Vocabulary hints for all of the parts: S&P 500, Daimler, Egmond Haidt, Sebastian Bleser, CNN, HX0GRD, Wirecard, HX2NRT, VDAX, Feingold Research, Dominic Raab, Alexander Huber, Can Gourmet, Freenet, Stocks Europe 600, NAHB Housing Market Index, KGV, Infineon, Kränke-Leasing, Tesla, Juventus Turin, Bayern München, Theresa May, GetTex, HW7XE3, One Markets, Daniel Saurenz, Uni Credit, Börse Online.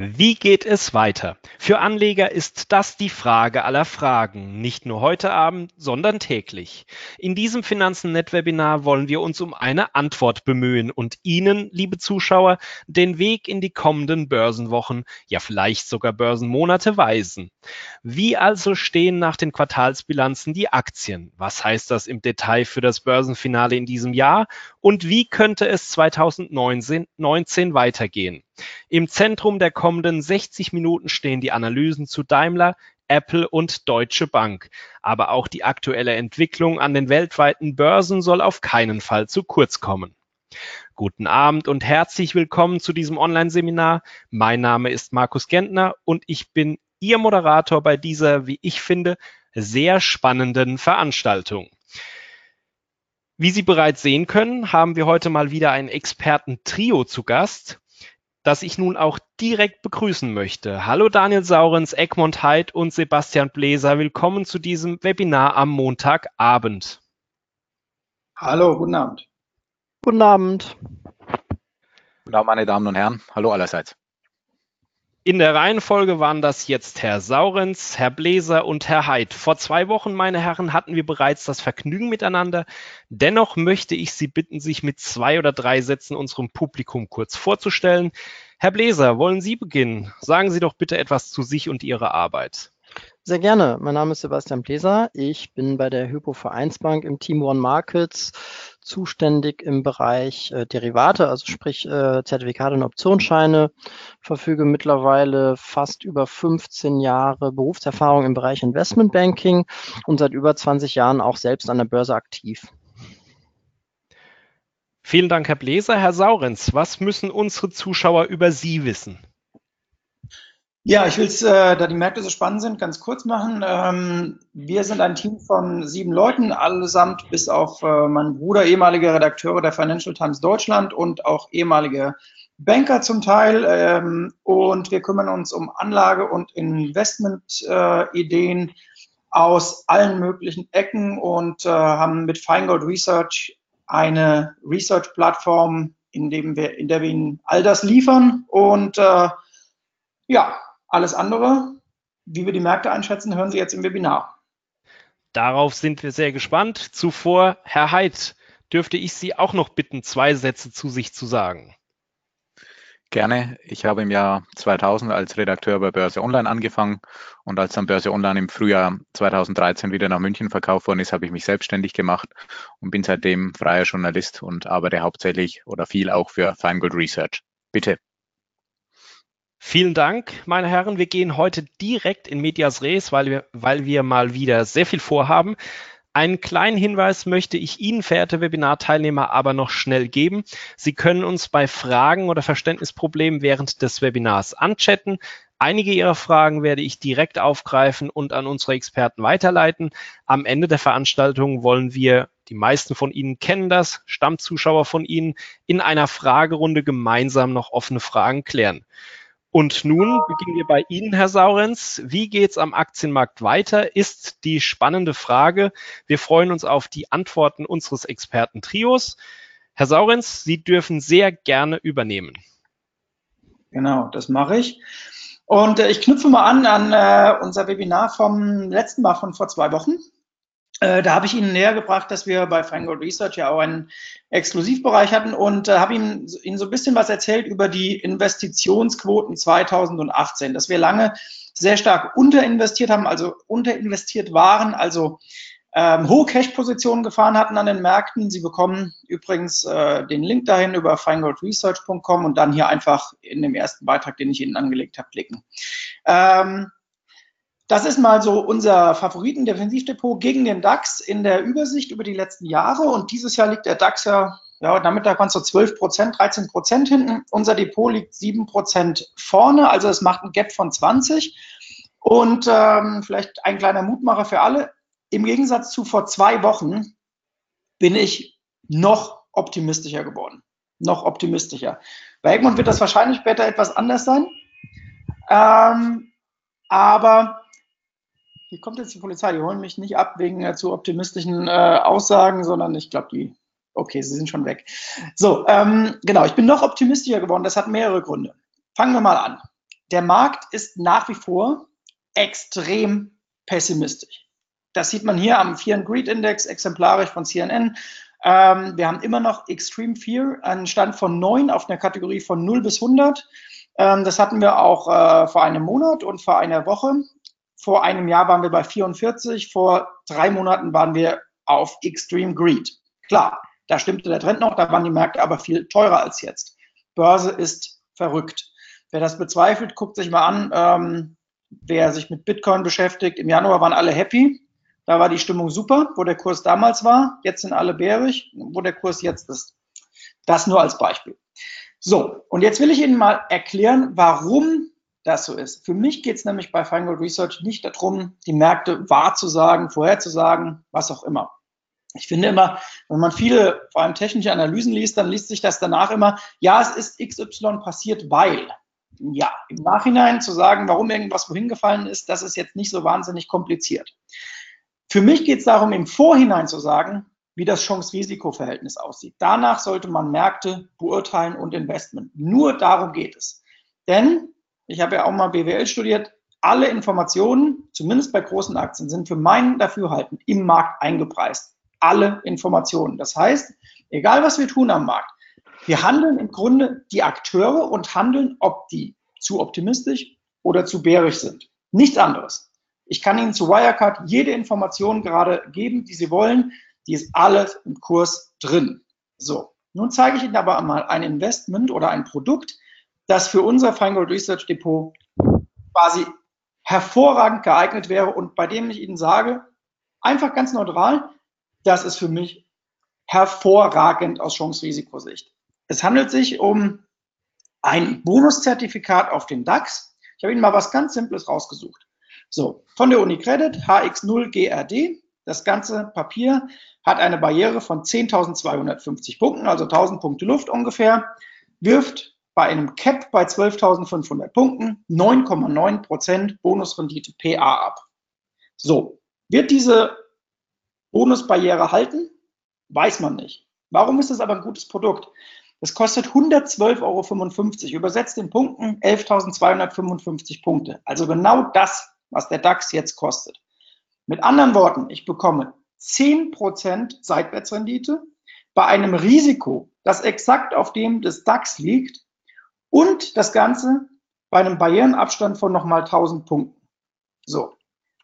Wie geht es weiter? Für Anleger ist das die Frage aller Fragen, nicht nur heute Abend, sondern täglich. In diesem Finanzen.net-Webinar wollen wir uns um eine Antwort bemühen und Ihnen, liebe Zuschauer, den Weg in die kommenden Börsenwochen, ja vielleicht sogar Börsenmonate weisen. Wie also stehen nach den Quartalsbilanzen die Aktien? Was heißt das im Detail für das Börsenfinale in diesem Jahr? Und wie könnte es 2019 weitergehen? Im Zentrum der kommenden 60 Minuten stehen die Analysen zu Daimler, Apple und Deutsche Bank. Aber auch die aktuelle Entwicklung an den weltweiten Börsen soll auf keinen Fall zu kurz kommen. Guten Abend und herzlich willkommen zu diesem Online-Seminar. Mein Name ist Markus Gentner und ich bin Ihr Moderator bei dieser, wie ich finde, sehr spannenden Veranstaltung. Wie Sie bereits sehen können, haben wir heute mal wieder ein Experten-Trio zu Gast, das ich nun auch direkt begrüßen möchte. Hallo Daniel Saurenz, Egmond Haidt und Sebastian Bleser. Willkommen zu diesem Webinar am Montagabend. Hallo, guten Abend. Guten Abend. Guten Abend, meine Damen und Herren. Hallo allerseits. In der Reihenfolge waren das jetzt Herr Saurenz, Herr Bleser und Herr Haidt. Vor 2 Wochen, meine Herren, hatten wir bereits das Vergnügen miteinander. Dennoch möchte ich Sie bitten, sich mit 2 oder 3 Sätzen unserem Publikum kurz vorzustellen. Herr Bleser, wollen Sie beginnen? Sagen Sie doch bitte etwas zu sich und Ihrer Arbeit. Sehr gerne. Mein Name ist Sebastian Bleser. Ich bin bei der HypoVereinsbank im Team One Markets zuständig im Bereich Derivate, also sprich Zertifikate und Optionsscheine. Verfüge mittlerweile fast über 15 Jahre Berufserfahrung im Bereich Investmentbanking und seit über 20 Jahren auch selbst an der Börse aktiv. Vielen Dank, Herr Bleser. Herr Saurenz, was müssen unsere Zuschauer über Sie wissen? Ja, ich will es, da die Märkte so spannend sind, ganz kurz machen. Wir sind ein Team von 7 Leuten, allesamt bis auf meinen Bruder, ehemalige Redakteure der Financial Times Deutschland und auch ehemalige Banker zum Teil. Und wir kümmern uns um Anlage- und Investmentideen aus allen möglichen Ecken und haben mit Feingold Research eine Research-Plattform, in der wir Ihnen all das liefern. Und ja, alles andere, wie wir die Märkte einschätzen, hören Sie jetzt im Webinar. Darauf sind wir sehr gespannt. Zuvor, Herr Haidt, dürfte ich Sie auch noch bitten, 2 Sätze zu sich zu sagen. Gerne. Ich habe im Jahr 2000 als Redakteur bei Börse Online angefangen und als dann Börse Online im Frühjahr 2013 wieder nach München verkauft worden ist, habe ich mich selbstständig gemacht und bin seitdem freier Journalist und arbeite hauptsächlich oder viel auch für Feingold Research. Bitte. Vielen Dank, meine Herren. Wir gehen heute direkt in Medias Res, weil wir mal wieder sehr viel vorhaben. Einen kleinen Hinweis möchte ich Ihnen, verehrte Webinarteilnehmer, aber noch schnell geben. Sie können uns bei Fragen oder Verständnisproblemen während des Webinars anchatten. Einige Ihrer Fragen werde ich direkt aufgreifen und an unsere Experten weiterleiten. Am Ende der Veranstaltung wollen wir, die meisten von Ihnen kennen das, Stammzuschauer von Ihnen, in einer Fragerunde gemeinsam noch offene Fragen klären. Und nun beginnen wir bei Ihnen, Herr Saurenz. Wie geht es am Aktienmarkt weiter, ist die spannende Frage. Wir freuen uns auf die Antworten unseres Experten-Trios. Herr Saurenz, Sie dürfen sehr gerne übernehmen. Genau, das mache ich. Und ich knüpfe mal an unser Webinar vom letzten Mal von vor 2 Wochen. Da habe ich Ihnen näher gebracht, dass wir bei Feingold Research ja auch einen Exklusivbereich hatten und habe Ihnen so ein bisschen was erzählt über die Investitionsquoten 2018, dass wir lange sehr stark unterinvestiert haben, also unterinvestiert waren, also hohe Cash-Positionen gefahren hatten an den Märkten. Sie bekommen übrigens den Link dahin über feingoldresearch.com und dann hier einfach in dem ersten Beitrag, den ich Ihnen angelegt habe, klicken. Das ist mal so unser Favoriten-Defensivdepot gegen den DAX in der Übersicht über die letzten Jahre. Und dieses Jahr liegt der DAX ja damit da kannst du 12%, 13% hinten. Unser Depot liegt 7% vorne, also es macht ein Gap von 20. Und vielleicht ein kleiner Mutmacher für alle. Im Gegensatz zu vor 2 Wochen bin ich noch optimistischer geworden. Noch optimistischer. Bei Egmond wird das wahrscheinlich später etwas anders sein. Aber hier kommt jetzt die Polizei, die holen mich nicht ab wegen zu optimistischen Aussagen, sondern ich glaube, okay, sie sind schon weg. So, genau, ich bin noch optimistischer geworden, das hat mehrere Gründe. Fangen wir mal an. Der Markt ist nach wie vor extrem pessimistisch. Das sieht man hier am Fear and Greed Index, exemplarisch von CNN. Wir haben immer noch Extreme Fear, einen Stand von 9 auf einer Kategorie von 0 bis 100. Das hatten wir auch vor einem Monat und vor einer Woche. Vor einem Jahr waren wir bei 44, vor 3 Monaten waren wir auf Extreme Greed. Klar, da stimmte der Trend noch, da waren die Märkte aber viel teurer als jetzt. Börse ist verrückt. Wer das bezweifelt, guckt sich mal an, wer sich mit Bitcoin beschäftigt. Im Januar waren alle happy, da war die Stimmung super, wo der Kurs damals war. Jetzt sind alle bärig, wo der Kurs jetzt ist. Das nur als Beispiel. So, und jetzt will ich Ihnen mal erklären, warum das so ist. Für mich geht es nämlich bei Feingold Research nicht darum, die Märkte wahrzusagen, vorherzusagen, was auch immer. Ich finde immer, wenn man viele, vor allem technische Analysen liest, dann liest sich das danach immer, ja, es ist XY passiert, weil. Ja, im Nachhinein zu sagen, warum irgendwas wohin gefallen ist, das ist jetzt nicht so wahnsinnig kompliziert. Für mich geht es darum, im Vorhinein zu sagen, wie das Chance-Risiko-Verhältnis aussieht. Danach sollte man Märkte beurteilen und Investment. Nur darum geht es. Denn, ich habe ja auch mal BWL studiert, alle Informationen, zumindest bei großen Aktien, sind für mein Dafürhalten im Markt eingepreist. Alle Informationen. Das heißt, egal was wir tun am Markt, wir handeln im Grunde die Akteure und handeln, ob die zu optimistisch oder zu bärisch sind. Nichts anderes. Ich kann Ihnen zu Wirecard jede Information gerade geben, die Sie wollen. Die ist alles im Kurs drin. So, nun zeige ich Ihnen aber mal ein Investment oder ein Produkt, das für unser Feingold Research Depot quasi hervorragend geeignet wäre und bei dem ich Ihnen sage, einfach ganz neutral, das ist für mich hervorragend aus Chance-Risiko-Sicht. Es handelt sich um ein Bonuszertifikat auf den DAX. Ich habe Ihnen mal was ganz Simples rausgesucht. So, von der Uni Credit, HX0GRD. Das ganze Papier hat eine Barriere von 10.250 Punkten, also 1.000 Punkte Luft ungefähr, wirft bei einem Cap bei 12.500 Punkten 9,9% Bonusrendite PA ab. So, wird diese Bonusbarriere halten? Weiß man nicht. Warum ist das aber ein gutes Produkt? Es kostet 112,55 Euro, übersetzt in Punkten 11.255 Punkte. Also genau das, was der DAX jetzt kostet. Mit anderen Worten, ich bekomme 10% Seitwärtsrendite bei einem Risiko, das exakt auf dem des DAX liegt und das Ganze bei einem Barrierenabstand von nochmal 1.000 Punkten. So,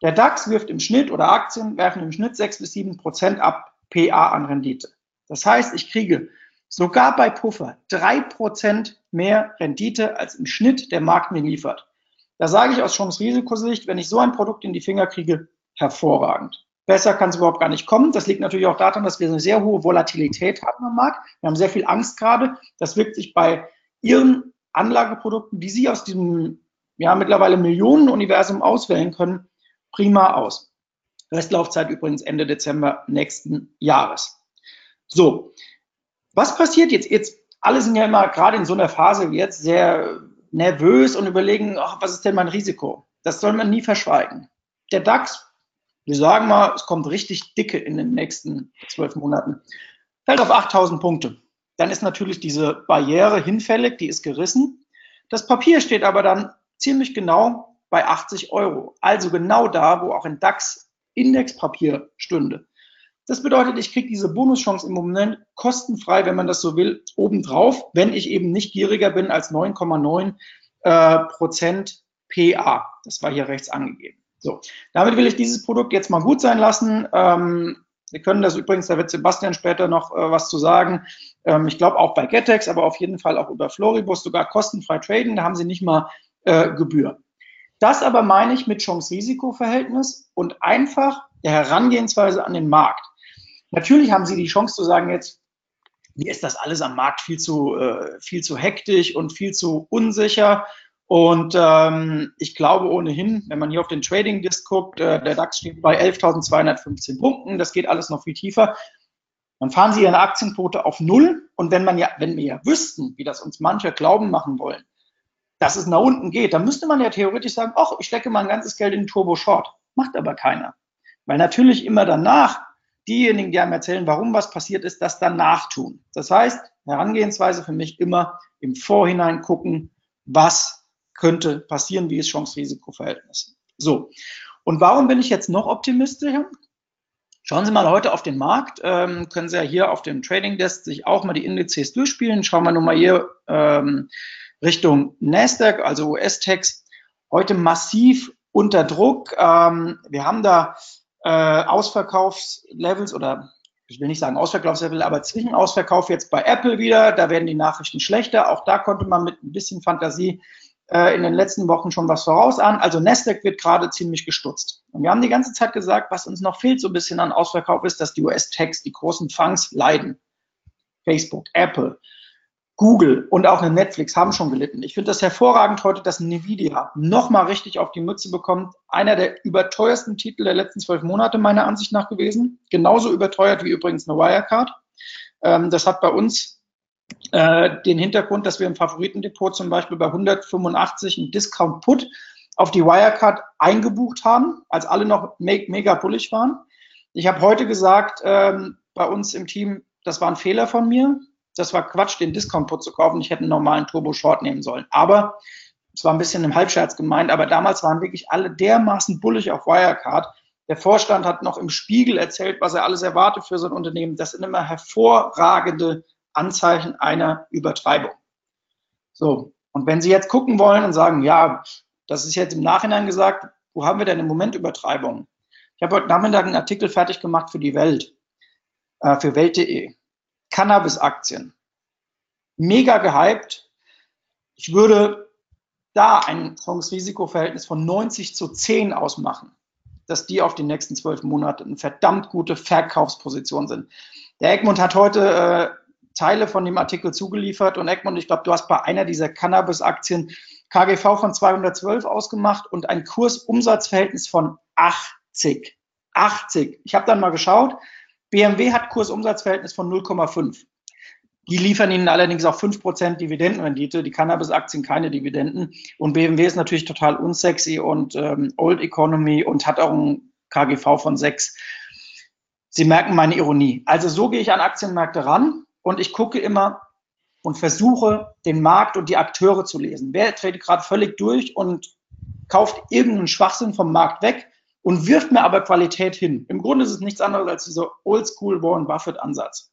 der DAX wirft im Schnitt oder Aktien werfen im Schnitt 6 bis 7% ab PA an Rendite. Das heißt, ich kriege sogar bei Puffer 3% mehr Rendite, als im Schnitt der Markt mir liefert. Da sage ich aus Chance-Risiko-Sicht, wenn ich so ein Produkt in die Finger kriege, hervorragend. Besser kann es überhaupt gar nicht kommen. Das liegt natürlich auch daran, dass wir eine sehr hohe Volatilität haben am Markt. Wir haben sehr viel Angst gerade. Das wirkt sich bei Ihren Anlageprodukten, die Sie aus diesem ja mittlerweile Millionenuniversum auswählen können, prima aus. Restlaufzeit übrigens Ende Dezember nächsten Jahres. So, was passiert jetzt? Alle sind ja immer gerade in so einer Phase wie jetzt sehr nervös und überlegen, ach, was ist denn mein Risiko? Das soll man nie verschweigen. Der DAX, wir sagen mal, es kommt richtig dicke in den nächsten 12 Monaten, fällt auf 8.000 Punkte. Dann ist natürlich diese Barriere hinfällig, die ist gerissen. Das Papier steht aber dann ziemlich genau bei 80 Euro. Also genau da, wo auch ein DAX-Indexpapier stünde. Das bedeutet, ich kriege diese Bonuschance im Moment kostenfrei, wenn man das so will, obendrauf, wenn ich eben nicht gieriger bin als 9,9% PA. Das war hier rechts angegeben. So, damit will ich dieses Produkt jetzt mal gut sein lassen. Sie können das übrigens, da wird Sebastian später noch was zu sagen. Ich glaube auch bei GetTex, aber auf jeden Fall auch über Floribus, sogar kostenfrei traden, da haben Sie nicht mal Gebühr. Das aber meine ich mit Chance-Risiko-Verhältnis und einfach der Herangehensweise an den Markt. Natürlich haben Sie die Chance zu sagen jetzt, mir ist das alles am Markt viel zu hektisch und viel zu unsicher. Und ich glaube ohnehin, wenn man hier auf den Trading Desk guckt, der DAX steht bei 11.215 Punkten, das geht alles noch viel tiefer. Dann fahren Sie Ihre Aktienquote auf 0. Und wenn wir ja wüssten, wie das uns manche glauben machen wollen, dass es nach unten geht, dann müsste man ja theoretisch sagen, ach, ich stecke mein ganzes Geld in den Turbo Short. Macht aber keiner. Weil natürlich immer danach diejenigen, die einem erzählen, warum was passiert ist, das danach tun. Das heißt, Herangehensweise für mich immer im Vorhinein gucken, was könnte passieren, wie ist Chance-Risiko-Verhältnis. So, und warum bin ich jetzt noch optimistischer? Schauen Sie mal heute auf den Markt, können Sie ja hier auf dem Trading Desk sich auch mal die Indizes durchspielen. Schauen wir nun mal hier Richtung Nasdaq, also US-Techs, heute massiv unter Druck. Wir haben da Ausverkaufslevels oder ich will nicht sagen Ausverkaufslevel, aber Zwischenausverkauf jetzt bei Apple wieder. Da werden die Nachrichten schlechter. Auch da konnte man mit ein bisschen Fantasie in den letzten Wochen schon was vorausahnen. Also Nasdaq wird gerade ziemlich gestutzt. Und wir haben die ganze Zeit gesagt, was uns noch fehlt so ein bisschen an Ausverkauf ist, dass die US-Techs, die großen Funks leiden. Facebook, Apple, Google und auch eine Netflix haben schon gelitten. Ich finde das hervorragend heute, dass Nvidia nochmal richtig auf die Mütze bekommt. Einer der überteuersten Titel der letzten 12 Monate meiner Ansicht nach gewesen. Genauso überteuert wie übrigens eine Wirecard. Das hat bei uns den Hintergrund, dass wir im Favoritendepot zum Beispiel bei 185 einen Discount-Put auf die Wirecard eingebucht haben, als alle noch mega bullig waren. Ich habe heute gesagt, bei uns im Team, das war ein Fehler von mir. Das war Quatsch, den Discount-Put zu kaufen. Ich hätte einen normalen Turbo-Short nehmen sollen. Aber es war ein bisschen im Halbscherz gemeint, aber damals waren wirklich alle dermaßen bullig auf Wirecard. Der Vorstand hat noch im Spiegel erzählt, was er alles erwartet für so ein Unternehmen. Das sind immer hervorragende Anzeichen einer Übertreibung. So, und wenn Sie jetzt gucken wollen und sagen, ja, das ist jetzt im Nachhinein gesagt, wo haben wir denn im Moment Übertreibungen? Ich habe heute Nachmittag einen Artikel fertig gemacht für die Welt, für Welt.de. Cannabis-Aktien. Mega gehypt. Ich würde da ein Chance-Risiko-Verhältnis von 90:10 ausmachen, dass die auf die nächsten 12 Monate eine verdammt gute Verkaufsposition sind. Der Egmond hat heute Teile von dem Artikel zugeliefert und Egmond, ich glaube, du hast bei einer dieser Cannabis-Aktien KGV von 212 ausgemacht und ein Kurs-Umsatz-Verhältnis von 80. 80. Ich habe dann mal geschaut. BMW hat Kursumsatzverhältnis von 0,5. Die liefern ihnen allerdings auch 5% Dividendenrendite, die Cannabis-Aktien keine Dividenden. Und BMW ist natürlich total unsexy und Old Economy und hat auch ein KGV von 6. Sie merken meine Ironie. Also so gehe ich an Aktienmärkte ran und ich gucke immer und versuche, den Markt und die Akteure zu lesen. Wer dreht gerade völlig durch und kauft irgendeinen Schwachsinn vom Markt weg und wirft mir aber Qualität hin. Im Grunde ist es nichts anderes als dieser Oldschool Warren Buffett Ansatz.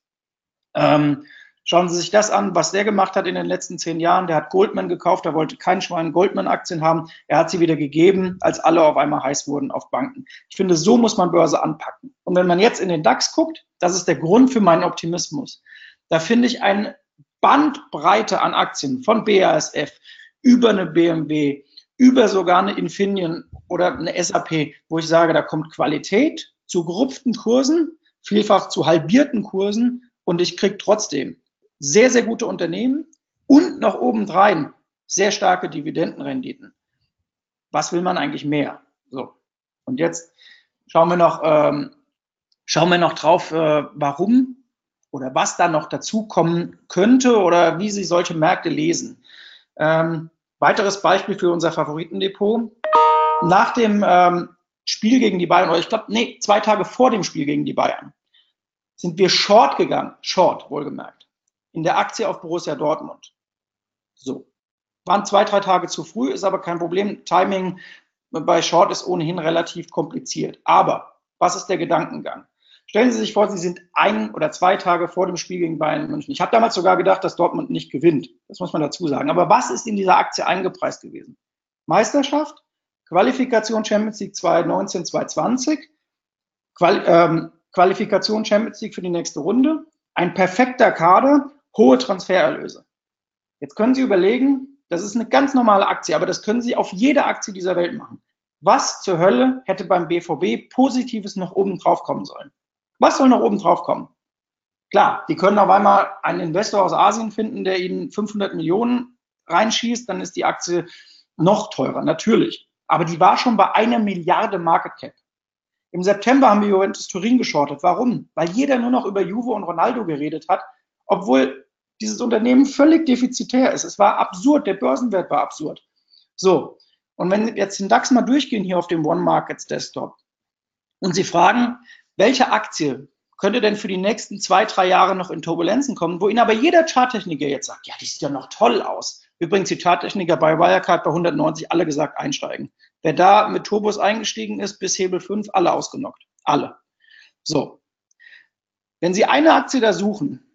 Schauen Sie sich das an, was der gemacht hat in den letzten 10 Jahren. Der hat Goldman gekauft, da wollte kein Schwein Goldman-Aktien haben. Er hat sie wieder gegeben, als alle auf einmal heiß wurden auf Banken. Ich finde, so muss man Börse anpacken. Und wenn man jetzt in den DAX guckt, das ist der Grund für meinen Optimismus. Da finde ich eine Bandbreite an Aktien von BASF über eine BMW, über sogar eine Infineon oder eine SAP, wo ich sage, da kommt Qualität zu gerupften Kursen, vielfach zu halbierten Kursen und ich kriege trotzdem sehr, sehr gute Unternehmen und noch obendrein sehr starke Dividendenrenditen. Was will man eigentlich mehr? So. Und jetzt schauen wir noch drauf, warum oder was da noch dazukommen könnte oder wie Sie solche Märkte lesen. Weiteres Beispiel für unser Favoritendepot. Nach dem Spiel gegen die Bayern, oder ich glaube, nee, 2 Tage vor dem Spiel gegen die Bayern, sind wir short gegangen, short wohlgemerkt, in der Aktie auf Borussia Dortmund. So, waren 2, 3 Tage zu früh, ist aber kein Problem. Timing bei Short ist ohnehin relativ kompliziert. Aber was ist der Gedankengang? Stellen Sie sich vor, Sie sind 1 oder 2 Tage vor dem Spiel gegen Bayern München. Ich habe damals sogar gedacht, dass Dortmund nicht gewinnt. Das muss man dazu sagen. Aber was ist in dieser Aktie eingepreist gewesen? Meisterschaft, Qualifikation Champions League 2019, 2020, Qualifikation Champions League für die nächste Runde, ein perfekter Kader, hohe Transfererlöse. Jetzt können Sie überlegen, das ist eine ganz normale Aktie, aber das können Sie auf jede Aktie dieser Welt machen. Was zur Hölle hätte beim BVB Positives noch oben drauf kommen sollen? Was soll noch oben drauf kommen? Klar, die können auf einmal einen Investor aus Asien finden, der ihnen 500 Millionen reinschießt, dann ist die Aktie noch teurer, natürlich. Aber die war schon bei 1 Milliarde Market Cap. Im September haben wir Juventus Turin geschortet. Warum? Weil jeder nur noch über Juve und Ronaldo geredet hat, obwohl dieses Unternehmen völlig defizitär ist. Es war absurd, der Börsenwert war absurd. So, und wenn Sie jetzt den DAX mal durchgehen hier auf dem One Markets Desktop und Sie fragen, welche Aktie könnte denn für die nächsten 2, 3 Jahre noch in Turbulenzen kommen, wo Ihnen aber jeder Charttechniker jetzt sagt, ja, die sieht ja noch toll aus. Übrigens die Charttechniker bei Wirecard bei 190 alle gesagt einsteigen. Wer da mit Turbos eingestiegen ist, bis Hebel 5, alle ausgenockt. Alle. So. Wenn Sie eine Aktie da suchen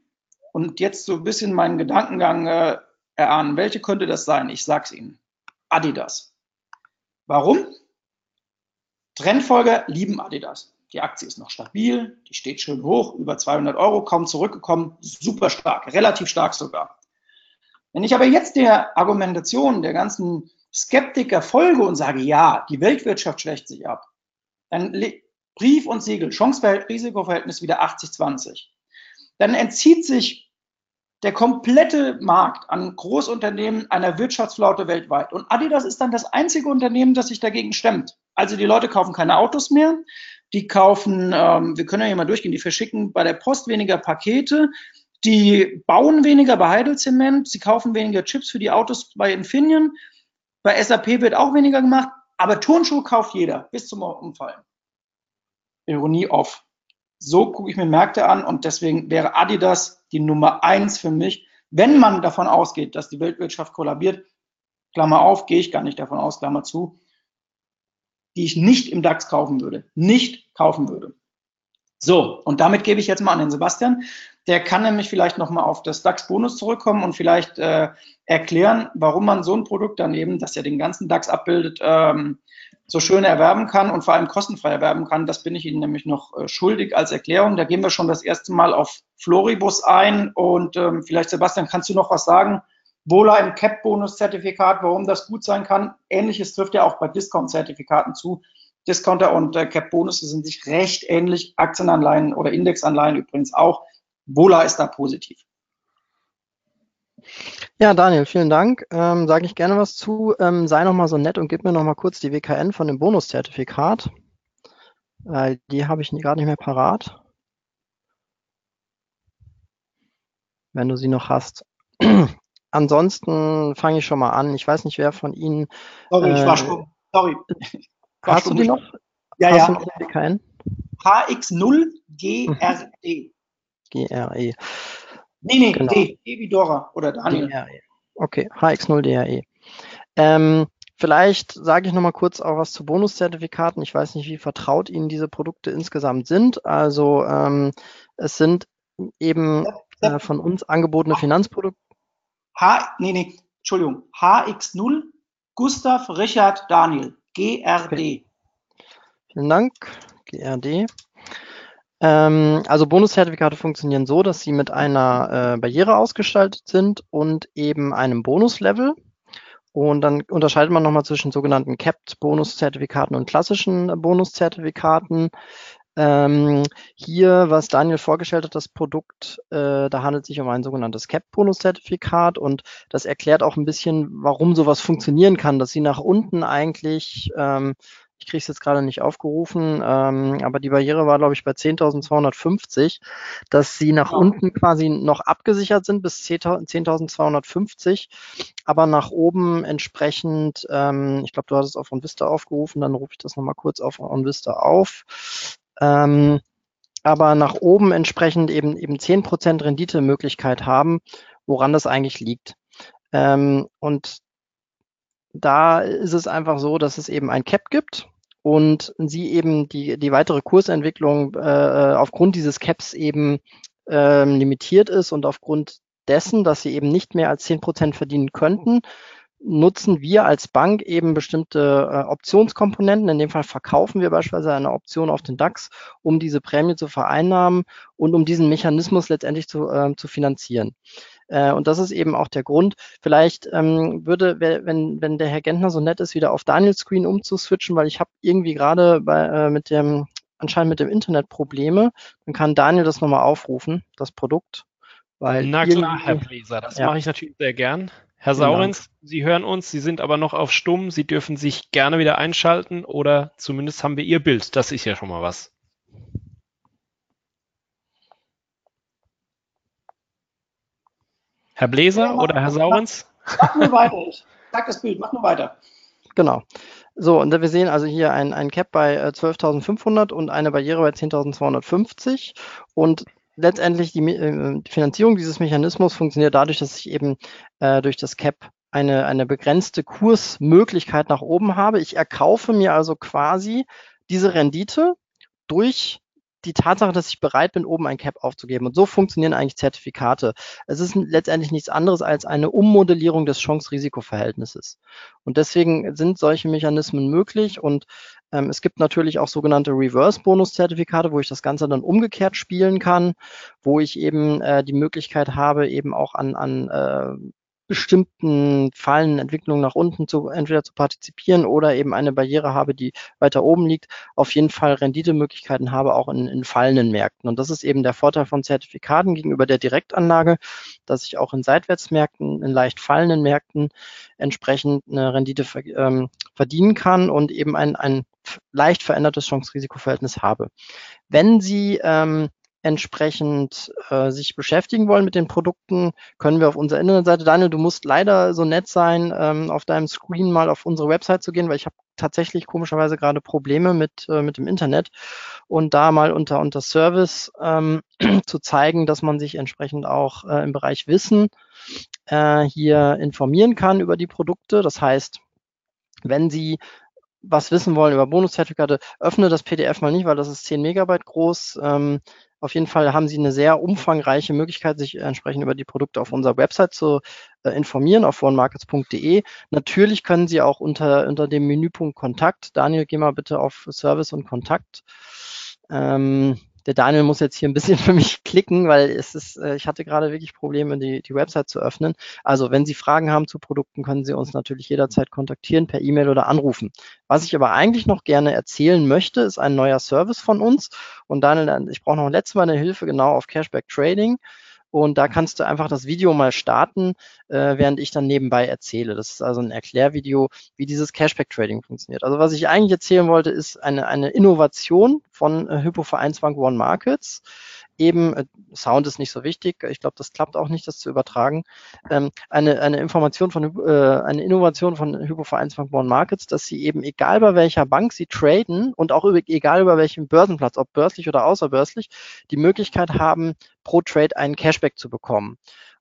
und jetzt so ein bisschen meinen Gedankengang erahnen, welche könnte das sein? Ich sag's Ihnen. Adidas. Warum? Trendfolger lieben Adidas. Die Aktie ist noch stabil, die steht schön hoch, über 200 €, kaum zurückgekommen, super stark, relativ stark sogar. Wenn ich aber jetzt der Argumentation der ganzen Skeptiker folge und sage, ja, die Weltwirtschaft schwächt sich ab, dann Brief und Siegel, Chance-Risikoverhältnis wieder 80-20. Dann entzieht sich der komplette Markt an Großunternehmen einer Wirtschaftsflaute weltweit. Und Adidas ist dann das einzige Unternehmen, das sich dagegen stemmt. Also die Leute kaufen keine Autos mehr, die kaufen, wir können ja hier mal durchgehen, die verschicken bei der Post weniger Pakete, die bauen weniger bei Heidelzement, sie kaufen weniger Chips für die Autos bei Infineon, bei SAP wird auch weniger gemacht, aber Turnschuhe kauft jeder bis zum Umfallen. Ironie off. So gucke ich mir Märkte an und deswegen wäre Adidas die Nummer 1 für mich, wenn man davon ausgeht, dass die Weltwirtschaft kollabiert, Klammer auf, gehe ich gar nicht davon aus, Klammer zu, die ich nicht im DAX kaufen würde, nicht kaufen würde. So, und damit gebe ich jetzt mal an den Sebastian, der kann nämlich vielleicht nochmal auf das DAX-Bonus zurückkommen und vielleicht erklären, warum man so ein Produkt daneben, das ja den ganzen DAX abbildet, so schön erwerben kann und vor allem kostenfrei erwerben kann. Das bin ich Ihnen nämlich noch schuldig als Erklärung. Da gehen wir schon das erste Mal auf Floribus ein und vielleicht, Sebastian, kannst du noch was sagen? Wohler im Cap-Bonus-Zertifikat, warum das gut sein kann. Ähnliches trifft ja auch bei Discount-Zertifikaten zu. Discounter und Cap-Bonus sind sich recht ähnlich. Aktienanleihen oder Indexanleihen übrigens auch. Wohler ist da positiv. Ja, Daniel, vielen Dank. Sage ich gerne was zu. Sei noch mal so nett und gib mir noch mal kurz die WKN von dem Bonuszertifikat. Die habe ich gerade nicht mehr parat. Wenn du sie noch hast. Ansonsten fange ich schon mal an. Ich weiß nicht, wer von Ihnen... Sorry, ich war schon. Sorry. Hast du die noch? Ja, hast ja. WKN? HX0GRD. GRE. Nee, genau. D wie Dora oder Daniel. DRE. Okay, HX0DRE. Vielleicht sage ich nochmal kurz auch was zu Bonuszertifikaten. Ich weiß nicht, wie vertraut Ihnen diese Produkte insgesamt sind. Also es sind eben von uns angebotene Finanzprodukte. Entschuldigung. HX0 Gustav Richard Daniel. GRD. Okay. Vielen Dank. GRD. Also Bonuszertifikate funktionieren so, dass sie mit einer Barriere ausgestaltet sind und eben einem Bonuslevel. Und dann unterscheidet man nochmal zwischen sogenannten Capped-Bonuszertifikaten und klassischen Bonuszertifikaten. Hier, was Daniel vorgestellt hat, das Produkt, da handelt es sich um ein sogenanntes Cap-Bonus-Zertifikat und das erklärt auch ein bisschen, warum sowas funktionieren kann, dass sie nach unten eigentlich, ich kriege es jetzt gerade nicht aufgerufen, aber die Barriere war, glaube ich, bei 10.250, dass sie nach unten quasi noch abgesichert sind bis 10.250, aber nach oben entsprechend, ich glaube, du hattest auf OnVista aufgerufen, dann rufe ich das nochmal kurz auf OnVista auf. Aber nach oben entsprechend eben 10% Renditemöglichkeit haben, woran das eigentlich liegt. Und da ist es einfach so, dass es eben ein Cap gibt und sie eben die weitere Kursentwicklung aufgrund dieses Caps eben limitiert ist und aufgrund dessen, dass sie eben nicht mehr als 10% verdienen könnten, nutzen wir als Bank eben bestimmte Optionskomponenten. In dem Fall verkaufen wir beispielsweise eine Option auf den DAX, um diese Prämie zu vereinnahmen und um diesen Mechanismus letztendlich zu finanzieren. Und das ist eben auch der Grund. Vielleicht wenn der Herr Gentner so nett ist, wieder auf Daniels Screen umzuswitchen, weil ich habe irgendwie gerade anscheinend mit dem Internet Probleme. Dann kann Daniel das nochmal aufrufen, das Produkt. Weil na klar, Herr Bleser, das mache ich natürlich sehr gern. Herr Saurenz, Sie hören uns, Sie sind aber noch auf Stumm. Sie dürfen sich gerne wieder einschalten oder zumindest haben wir Ihr Bild. Das ist ja schon mal was. Herr Bleser oder Herr Saurenz? Mach nur weiter. Ich sag das Bild, mach nur weiter. Genau. So, und wir sehen also hier ein Cap bei 12.500 und eine Barriere bei 10.250 und letztendlich die Finanzierung dieses Mechanismus funktioniert dadurch, dass sich eben durch das Cap eine begrenzte Kursmöglichkeit nach oben habe. Ich erkaufe mir also quasi diese Rendite durch die Tatsache, dass ich bereit bin, oben ein Cap aufzugeben. Und so funktionieren eigentlich Zertifikate. Es ist letztendlich nichts anderes als eine Ummodellierung des Chance-Risiko-Verhältnisses. Und deswegen sind solche Mechanismen möglich. Und es gibt natürlich auch sogenannte Reverse-Bonus-Zertifikate, wo ich das Ganze dann umgekehrt spielen kann, wo ich eben die Möglichkeit habe, eben auch an bestimmten fallenden Entwicklungen nach unten entweder zu partizipieren oder eben eine Barriere habe, die weiter oben liegt, auf jeden Fall Renditemöglichkeiten habe, auch in fallenden Märkten. Und das ist eben der Vorteil von Zertifikaten gegenüber der Direktanlage, dass ich auch in Seitwärtsmärkten, in leicht fallenden Märkten entsprechend eine Rendite verdienen kann und eben ein leicht verändertes Chance-Risiko-Verhältnis habe. Wenn Sie entsprechend sich beschäftigen wollen mit den Produkten, können wir auf unserer Internetseite, Daniel, du musst leider so nett sein, auf deinem Screen mal auf unsere Website zu gehen, weil ich habe tatsächlich komischerweise gerade Probleme mit dem Internet, und da mal unter Service zu zeigen, dass man sich entsprechend auch im Bereich Wissen hier informieren kann über die Produkte. Das heißt, wenn Sie was wissen wollen über Bonuszertifikate, öffne das PDF mal nicht, weil das ist 10 Megabyte groß. Auf jeden Fall haben Sie eine sehr umfangreiche Möglichkeit, sich entsprechend über die Produkte auf unserer Website zu informieren, auf onemarkets.de. Natürlich können Sie auch unter dem Menüpunkt Kontakt, Daniel, geh mal bitte auf Service und Kontakt. Der Daniel muss jetzt hier ein bisschen für mich klicken, weil ich hatte gerade wirklich Probleme, die Website zu öffnen. Also wenn Sie Fragen haben zu Produkten, können Sie uns natürlich jederzeit kontaktieren, per E-Mail oder anrufen. Was ich aber eigentlich noch gerne erzählen möchte, ist ein neuer Service von uns. Und Daniel, ich brauche noch letztes Mal eine Hilfe, genau, auf Cashback Trading. Und da kannst du einfach das Video mal starten, während ich dann nebenbei erzähle. Das ist also ein Erklärvideo, wie dieses Cashback-Trading funktioniert. Also was ich eigentlich erzählen wollte, ist eine Innovation von HypoVereinsbank One Markets. Eben, Sound ist nicht so wichtig, ich glaube, das klappt auch nicht, das zu übertragen. Eine Innovation von HypoVereinsbank One Markets, dass sie eben, egal bei welcher Bank sie traden und auch egal über welchen Börsenplatz, ob börslich oder außerbörslich, die Möglichkeit haben, pro Trade einen Cashback zu bekommen.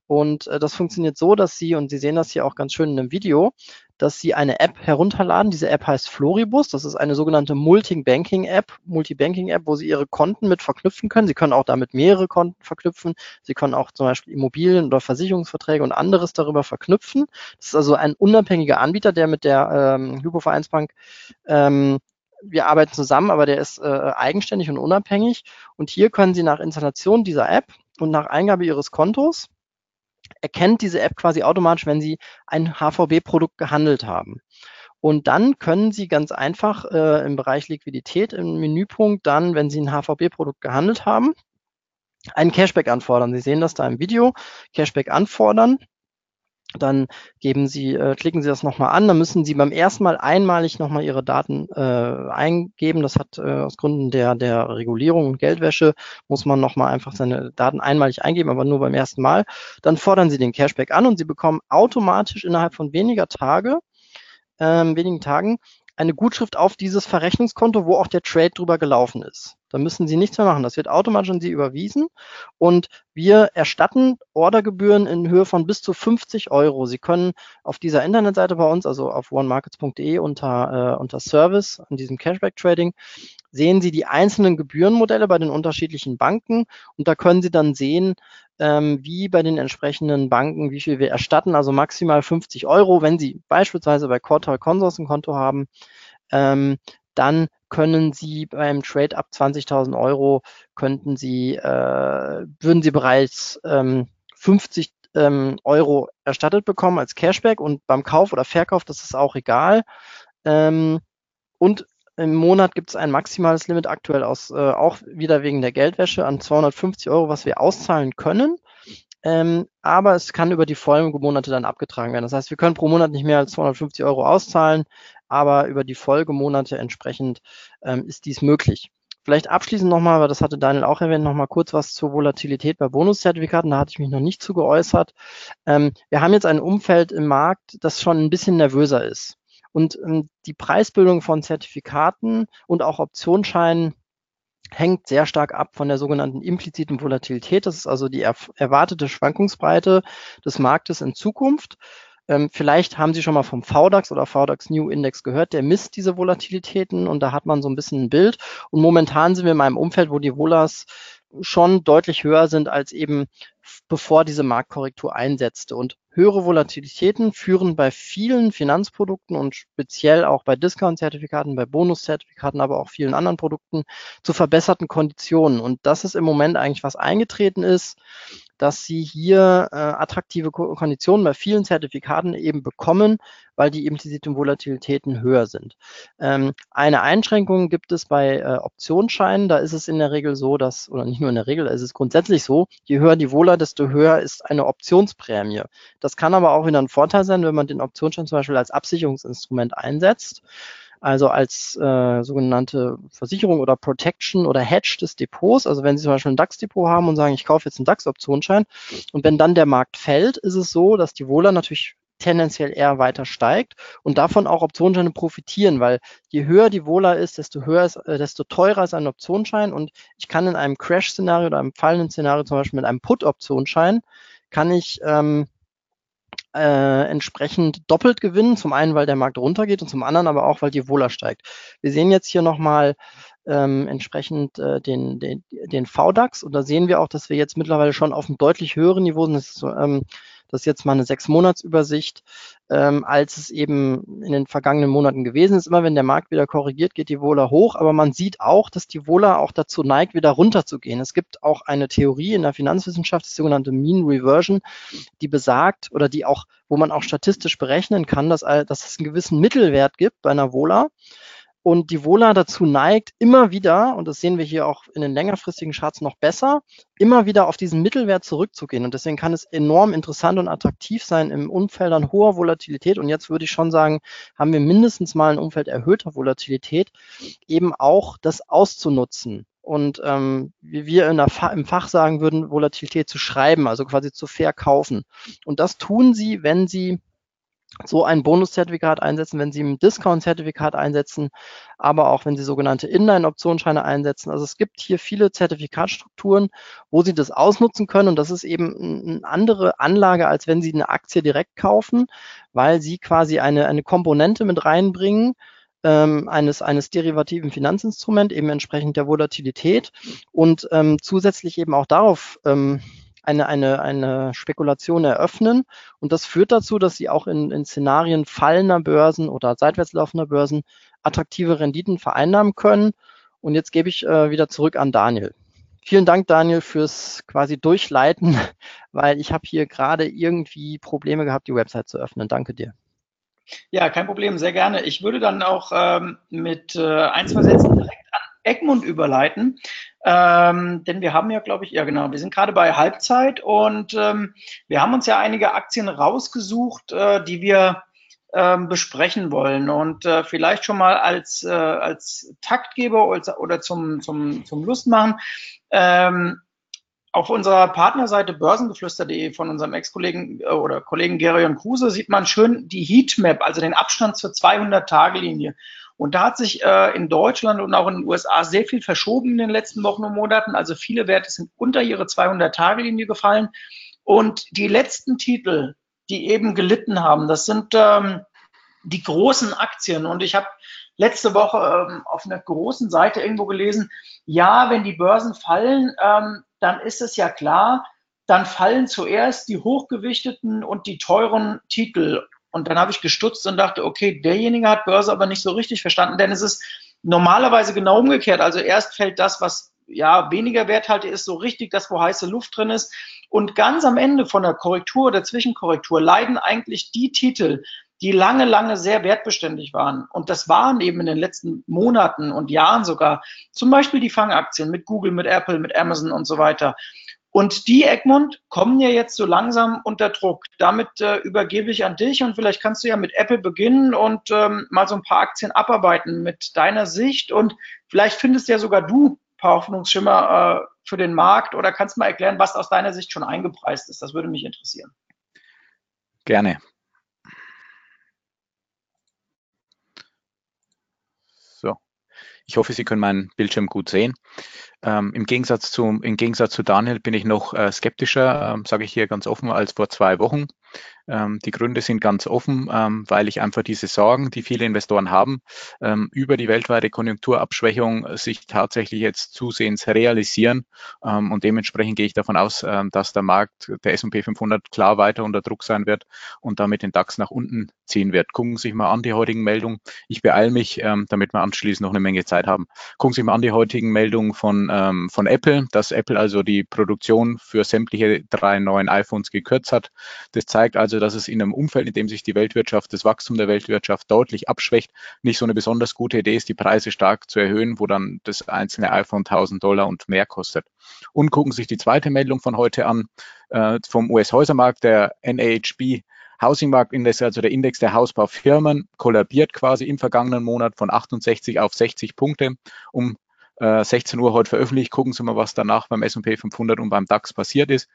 Und das funktioniert so, dass Sie, und Sie sehen das hier auch ganz schön in einem Video, dass Sie eine App herunterladen. Diese App heißt Floribus. Das ist eine sogenannte Multi-Banking-App, wo Sie Ihre Konten mit verknüpfen können. Sie können auch damit mehrere Konten verknüpfen. Sie können auch zum Beispiel Immobilien oder Versicherungsverträge und anderes darüber verknüpfen. Das ist also ein unabhängiger Anbieter, der mit der HypoVereinsbank, wir arbeiten zusammen, aber der ist eigenständig und unabhängig. Und hier können Sie nach Installation dieser App und nach Eingabe Ihres Kontos, erkennt diese App quasi automatisch, wenn Sie ein HVB-Produkt gehandelt haben. Und dann können Sie ganz einfach im Bereich Liquidität im Menüpunkt dann, wenn Sie ein HVB-Produkt gehandelt haben, einen Cashback anfordern. Sie sehen das da im Video, Cashback anfordern. Dann klicken Sie das nochmal an, dann müssen Sie beim ersten Mal einmalig nochmal Ihre Daten eingeben. Das hat aus Gründen der Regulierung und Geldwäsche, muss man nochmal einfach seine Daten einmalig eingeben, aber nur beim ersten Mal. Dann fordern Sie den Cashback an und Sie bekommen automatisch innerhalb von wenigen Tagen eine Gutschrift auf dieses Verrechnungskonto, wo auch der Trade drüber gelaufen ist. Da müssen Sie nichts mehr machen. Das wird automatisch an Sie überwiesen. Und wir erstatten Ordergebühren in Höhe von bis zu 50 Euro. Sie können auf dieser Internetseite bei uns, also auf onemarkets.de unter Service, an diesem Cashback-Trading, sehen Sie die einzelnen Gebührenmodelle bei den unterschiedlichen Banken. Und da können Sie dann sehen, wie bei den entsprechenden Banken, wie viel wir erstatten. Also maximal 50 Euro. Wenn Sie beispielsweise bei Cortal Consors ein Konto haben, dann können Sie beim Trade ab 20.000 Euro, würden Sie bereits 50 Euro erstattet bekommen als Cashback, und beim Kauf oder Verkauf, das ist auch egal. Und im Monat gibt es ein maximales Limit aktuell auch wieder wegen der Geldwäsche an 250 Euro, was wir auszahlen können. Aber es kann über die Folgemonate dann abgetragen werden. Das heißt, wir können pro Monat nicht mehr als 250 Euro auszahlen, aber über die Folgemonate entsprechend ist dies möglich. Vielleicht abschließend nochmal, weil das hatte Daniel auch erwähnt, nochmal kurz was zur Volatilität bei Bonuszertifikaten. Da hatte ich mich noch nicht zu geäußert. Wir haben jetzt ein Umfeld im Markt, das schon ein bisschen nervöser ist. Und die Preisbildung von Zertifikaten und auch Optionsscheinen hängt sehr stark ab von der sogenannten impliziten Volatilität. Das ist also die erwartete Schwankungsbreite des Marktes in Zukunft. Vielleicht haben Sie schon mal vom VDAX oder VDAX New Index gehört, der misst diese Volatilitäten und da hat man so ein bisschen ein Bild. Und momentan sind wir in einem Umfeld, wo die Volas schon deutlich höher sind als eben bevor diese Marktkorrektur einsetzte. Und höhere Volatilitäten führen bei vielen Finanzprodukten und speziell auch bei Discount-Zertifikaten, bei Bonuszertifikaten, aber auch vielen anderen Produkten zu verbesserten Konditionen. Und das ist im Moment eigentlich, was eingetreten ist, dass Sie hier attraktive Konditionen bei vielen Zertifikaten eben bekommen, weil die impliziten Volatilitäten höher sind. Eine Einschränkung gibt es bei Optionsscheinen. Da ist es in der Regel so, dass, oder nicht nur in der Regel, es ist grundsätzlich so, je höher die Vola, desto höher ist eine Optionsprämie. Das kann aber auch wieder ein Vorteil sein, wenn man den Optionsschein zum Beispiel als Absicherungsinstrument einsetzt, also als sogenannte Versicherung oder Protection oder Hedge des Depots. Also wenn Sie zum Beispiel ein DAX-Depot haben und sagen, ich kaufe jetzt einen DAX-Optionsschein und wenn dann der Markt fällt, ist es so, dass die Vola natürlich tendenziell eher weiter steigt und davon auch Optionsscheine profitieren, weil je höher die Vola ist, desto teurer ist ein Optionsschein und ich kann in einem Crash-Szenario oder einem fallenden Szenario zum Beispiel mit einem Put-Optionsschein kann ich entsprechend doppelt gewinnen, zum einen, weil der Markt runtergeht und zum anderen aber auch, weil die Vola steigt. Wir sehen jetzt hier nochmal entsprechend den VDAX und da sehen wir auch, dass wir jetzt mittlerweile schon auf einem deutlich höheren Niveau sind. Das ist jetzt mal eine 6-Monats-Übersicht, als es eben in den vergangenen Monaten gewesen ist. Immer wenn der Markt wieder korrigiert, geht die Vola hoch, aber man sieht auch, dass die Vola auch dazu neigt, wieder runterzugehen. Es gibt auch eine Theorie in der Finanzwissenschaft, die sogenannte Mean Reversion, die besagt oder die auch, wo man auch statistisch berechnen kann, dass es einen gewissen Mittelwert gibt bei einer Vola. Und die Vola dazu neigt, immer wieder, und das sehen wir hier auch in den längerfristigen Charts noch besser, immer wieder auf diesen Mittelwert zurückzugehen. Und deswegen kann es enorm interessant und attraktiv sein im Umfeld an hoher Volatilität. Und jetzt würde ich schon sagen, haben wir mindestens mal ein Umfeld erhöhter Volatilität, eben auch das auszunutzen. Und wie wir im Fach sagen würden, Volatilität zu schreiben, also quasi zu verkaufen. Und das tun Sie, wenn Sie so ein Bonuszertifikat einsetzen, wenn Sie ein Discount-Zertifikat einsetzen, aber auch wenn Sie sogenannte Inline-Optionsscheine einsetzen. Also es gibt hier viele Zertifikatstrukturen, wo Sie das ausnutzen können und das ist eben eine andere Anlage, als wenn Sie eine Aktie direkt kaufen, weil Sie quasi eine Komponente mit reinbringen, eines derivativen Finanzinstruments, eben entsprechend der Volatilität und zusätzlich eben auch darauf eine Spekulation eröffnen und das führt dazu, dass sie auch in Szenarien fallender Börsen oder seitwärts laufender Börsen attraktive Renditen vereinnahmen können. Und jetzt gebe ich wieder zurück an Daniel. Vielen Dank, Daniel, fürs quasi Durchleiten, weil ich habe hier gerade irgendwie Probleme gehabt, die Website zu öffnen. Danke dir. Ja, kein Problem, sehr gerne. Ich würde dann auch mit ein, zwei Sätzen direkt an Egmond überleiten, denn wir haben ja, glaube ich, ja genau, wir sind gerade bei Halbzeit und wir haben uns ja einige Aktien rausgesucht, die wir besprechen wollen und vielleicht schon mal als Taktgeber oder zum Lustmachen. Auf unserer Partnerseite börsengeflüster.de von unserem Ex-Kollegen oder Kollegen Gerion Kruse sieht man schön die Heatmap, also den Abstand zur 200-Tage-Linie. Und da hat sich in Deutschland und auch in den USA sehr viel verschoben in den letzten Wochen und Monaten. Also viele Werte sind unter ihre 200-Tage-Linie gefallen. Und die letzten Titel, die eben gelitten haben, das sind die großen Aktien. Und ich habe letzte Woche auf einer großen Seite irgendwo gelesen, ja, wenn die Börsen fallen, dann ist es ja klar, dann fallen zuerst die hochgewichteten und die teuren Titel. Und dann habe ich gestutzt und dachte, okay, derjenige hat Börse aber nicht so richtig verstanden, denn es ist normalerweise genau umgekehrt. Also erst fällt das, was ja weniger werthaltig ist, so richtig, das, wo heiße Luft drin ist. Und ganz am Ende von der Korrektur oder Zwischenkorrektur leiden eigentlich die Titel, die lange, lange sehr wertbeständig waren. Und das waren eben in den letzten Monaten und Jahren sogar zum Beispiel die Fangaktien mit Google, mit Apple, mit Amazon und so weiter. Und die, Egmond, kommen ja jetzt so langsam unter Druck. Damit übergebe ich an dich und vielleicht kannst du ja mit Apple beginnen und mal so ein paar Aktien abarbeiten mit deiner Sicht. Und vielleicht findest ja sogar du ein paar Hoffnungsschimmer für den Markt oder kannst mal erklären, was aus deiner Sicht schon eingepreist ist. Das würde mich interessieren. Gerne. Ich hoffe, Sie können meinen Bildschirm gut sehen. Im Gegensatz zu Daniel bin ich noch skeptischer, sage ich hier ganz offen, als vor 2 Wochen. Die Gründe sind ganz offen, weil ich einfach diese Sorgen, die viele Investoren haben, über die weltweite Konjunkturabschwächung sich tatsächlich jetzt zusehends realisieren. Und dementsprechend gehe ich davon aus, dass der Markt, der S&P 500 klar weiter unter Druck sein wird und damit den DAX nach unten ziehen wird. Gucken Sie sich mal an die heutigen Meldungen. Ich beeile mich, damit wir anschließend noch eine Menge Zeit haben. Gucken Sie sich mal an die heutigen Meldungen von Apple, dass Apple also die Produktion für sämtliche 3 neuen iPhones gekürzt hat. Das zeigt also, dass es in einem Umfeld, in dem sich die Weltwirtschaft, das Wachstum der Weltwirtschaft deutlich abschwächt, nicht so eine besonders gute Idee ist, die Preise stark zu erhöhen, wo dann das einzelne iPhone $1.000 und mehr kostet. Und gucken Sie sich die zweite Meldung von heute an, vom US-Häusermarkt, der NAHB Housing Market Index, also der Index der Hausbaufirmen, kollabiert quasi im vergangenen Monat von 68 auf 60 Punkte. Um 16 Uhr heute veröffentlicht. Gucken Sie mal, was danach beim S&P 500 und beim DAX passiert ist.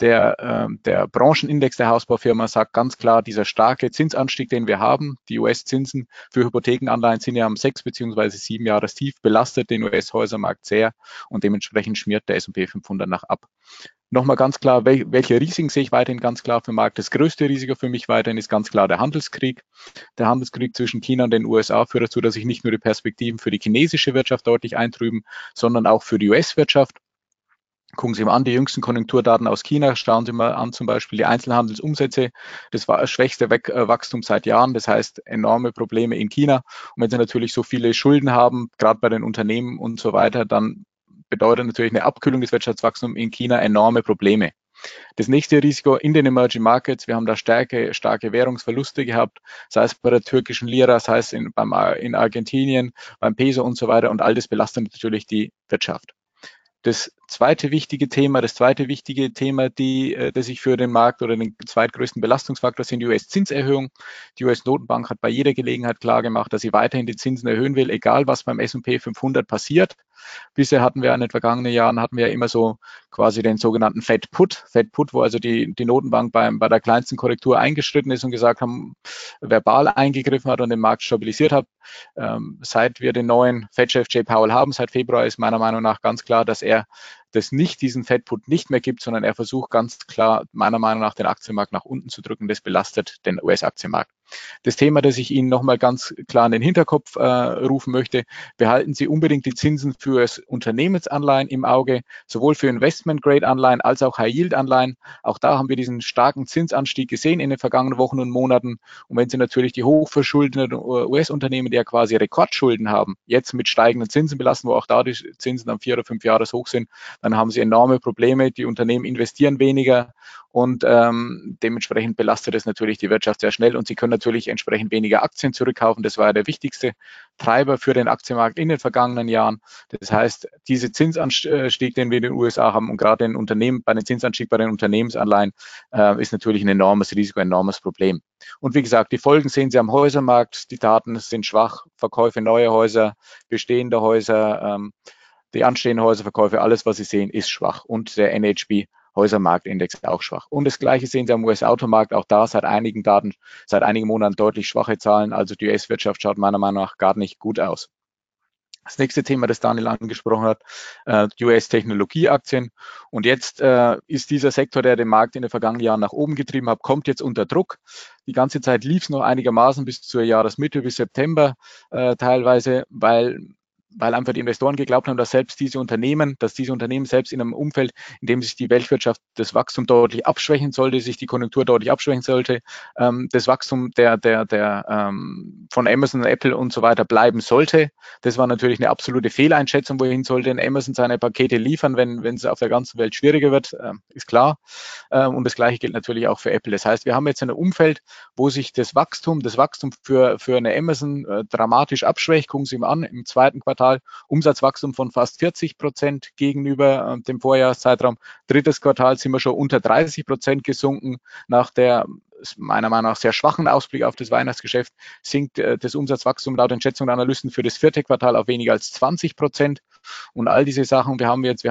Der Branchenindex der Hausbaufirma sagt ganz klar, dieser starke Zinsanstieg, den wir haben, die US-Zinsen für Hypothekenanleihen sind ja am 6- bzw. 7-Jahrestief, belastet den US-Häusermarkt sehr und dementsprechend schmiert der S&P 500 nach ab. Nochmal ganz klar, welche Risiken sehe ich weiterhin ganz klar für den Markt? Das größte Risiko für mich weiterhin ist ganz klar der Handelskrieg. Der Handelskrieg zwischen China und den USA führt dazu, dass sich nicht nur die Perspektiven für die chinesische Wirtschaft deutlich eintrüben, sondern auch für die US-Wirtschaft. Gucken Sie mal an die jüngsten Konjunkturdaten aus China, schauen Sie mal an zum Beispiel die Einzelhandelsumsätze, das war das schwächste Wachstum seit Jahren, das heißt enorme Probleme in China. Und wenn Sie natürlich so viele Schulden haben, gerade bei den Unternehmen und so weiter, dann bedeutet natürlich eine Abkühlung des Wirtschaftswachstums in China enorme Probleme. Das nächste Risiko in den Emerging Markets, wir haben da starke Währungsverluste gehabt, sei es bei der türkischen Lira, sei es in Argentinien, beim Peso und so weiter, und all das belastet natürlich die Wirtschaft. Das zweite wichtige Thema, das ich für den Markt oder den zweitgrößten Belastungsfaktor sind die US-Zinserhöhung. Die US-Notenbank hat bei jeder Gelegenheit klar gemacht, dass sie weiterhin die Zinsen erhöhen will, egal was beim S&P 500 passiert. Bisher hatten wir in den vergangenen Jahren immer so quasi den sogenannten Fed Put, wo also die Notenbank bei der kleinsten Korrektur eingeschritten ist und gesagt haben, verbal eingegriffen hat und den Markt stabilisiert hat. Seit wir den neuen Fed-Chef Jay Powell haben, seit Februar, ist meiner Meinung nach ganz klar, dass er das nicht, diesen Fed Put nicht mehr gibt, sondern er versucht ganz klar, meiner Meinung nach, den Aktienmarkt nach unten zu drücken. Das belastet den US-Aktienmarkt. Das Thema, das ich Ihnen nochmal ganz klar in den Hinterkopf rufen möchte, behalten Sie unbedingt die Zinsen für Unternehmensanleihen im Auge, sowohl für Investment-Grade-Anleihen als auch High-Yield-Anleihen. Auch da haben wir diesen starken Zinsanstieg gesehen in den vergangenen Wochen und Monaten. Und wenn Sie natürlich die hochverschuldeten US-Unternehmen, die ja quasi Rekordschulden haben, jetzt mit steigenden Zinsen belassen, wo auch da die Zinsen am 4- oder 5-Jahres hoch sind, dann haben Sie enorme Probleme. Die Unternehmen investieren weniger und dementsprechend belastet es natürlich die Wirtschaft sehr schnell und Sie können natürlich entsprechend weniger Aktien zurückkaufen. Das war ja der wichtigste Treiber für den Aktienmarkt in den vergangenen Jahren. Das heißt, dieser Zinsanstieg, den wir in den USA haben, und gerade den Unternehmen, bei dem Zinsanstieg bei den Unternehmensanleihen, ist natürlich ein enormes Risiko, ein enormes Problem. Und wie gesagt, die Folgen sehen Sie am Häusermarkt. Die Daten sind schwach, Verkäufe neuer Häuser, bestehende Häuser, die anstehenden Häuserverkäufe, alles, was Sie sehen, ist schwach. Und der NAHB Häusermarktindex auch schwach. Und das Gleiche sehen Sie am US-Automarkt, auch da seit einigen Monaten deutlich schwache Zahlen. Also die US-Wirtschaft schaut meiner Meinung nach gar nicht gut aus. Das nächste Thema, das Daniel angesprochen hat, die US-Technologieaktien. Und jetzt ist dieser Sektor, der den Markt in den vergangenen Jahren nach oben getrieben hat, kommt jetzt unter Druck. Die ganze Zeit lief es noch einigermaßen bis zur Jahresmitte, bis September teilweise, weil einfach die Investoren geglaubt haben, dass diese Unternehmen selbst in einem Umfeld, in dem sich die Weltwirtschaft, das Wachstum deutlich abschwächen sollte, sich die Konjunktur deutlich abschwächen sollte, das Wachstum von Amazon, Apple und so weiter bleiben sollte. Das war natürlich eine absolute Fehleinschätzung, wohin sollte denn Amazon seine Pakete liefern, wenn es auf der ganzen Welt schwieriger wird, ist klar. Und das Gleiche gilt natürlich auch für Apple. Das heißt, wir haben jetzt ein Umfeld, wo sich das Wachstum für eine Amazon dramatisch abschwächt. Gucken Sie mal an, im zweiten Quartal Umsatzwachstum von fast 40% gegenüber dem Vorjahreszeitraum. Drittes Quartal sind wir schon unter 30% gesunken. Nach der meiner Meinung nach sehr schwachen Ausblick auf das Weihnachtsgeschäft sinkt das Umsatzwachstum laut den Schätzungen der Analysten für das vierte Quartal auf weniger als 20%. und all diese Sachen. Wir haben jetzt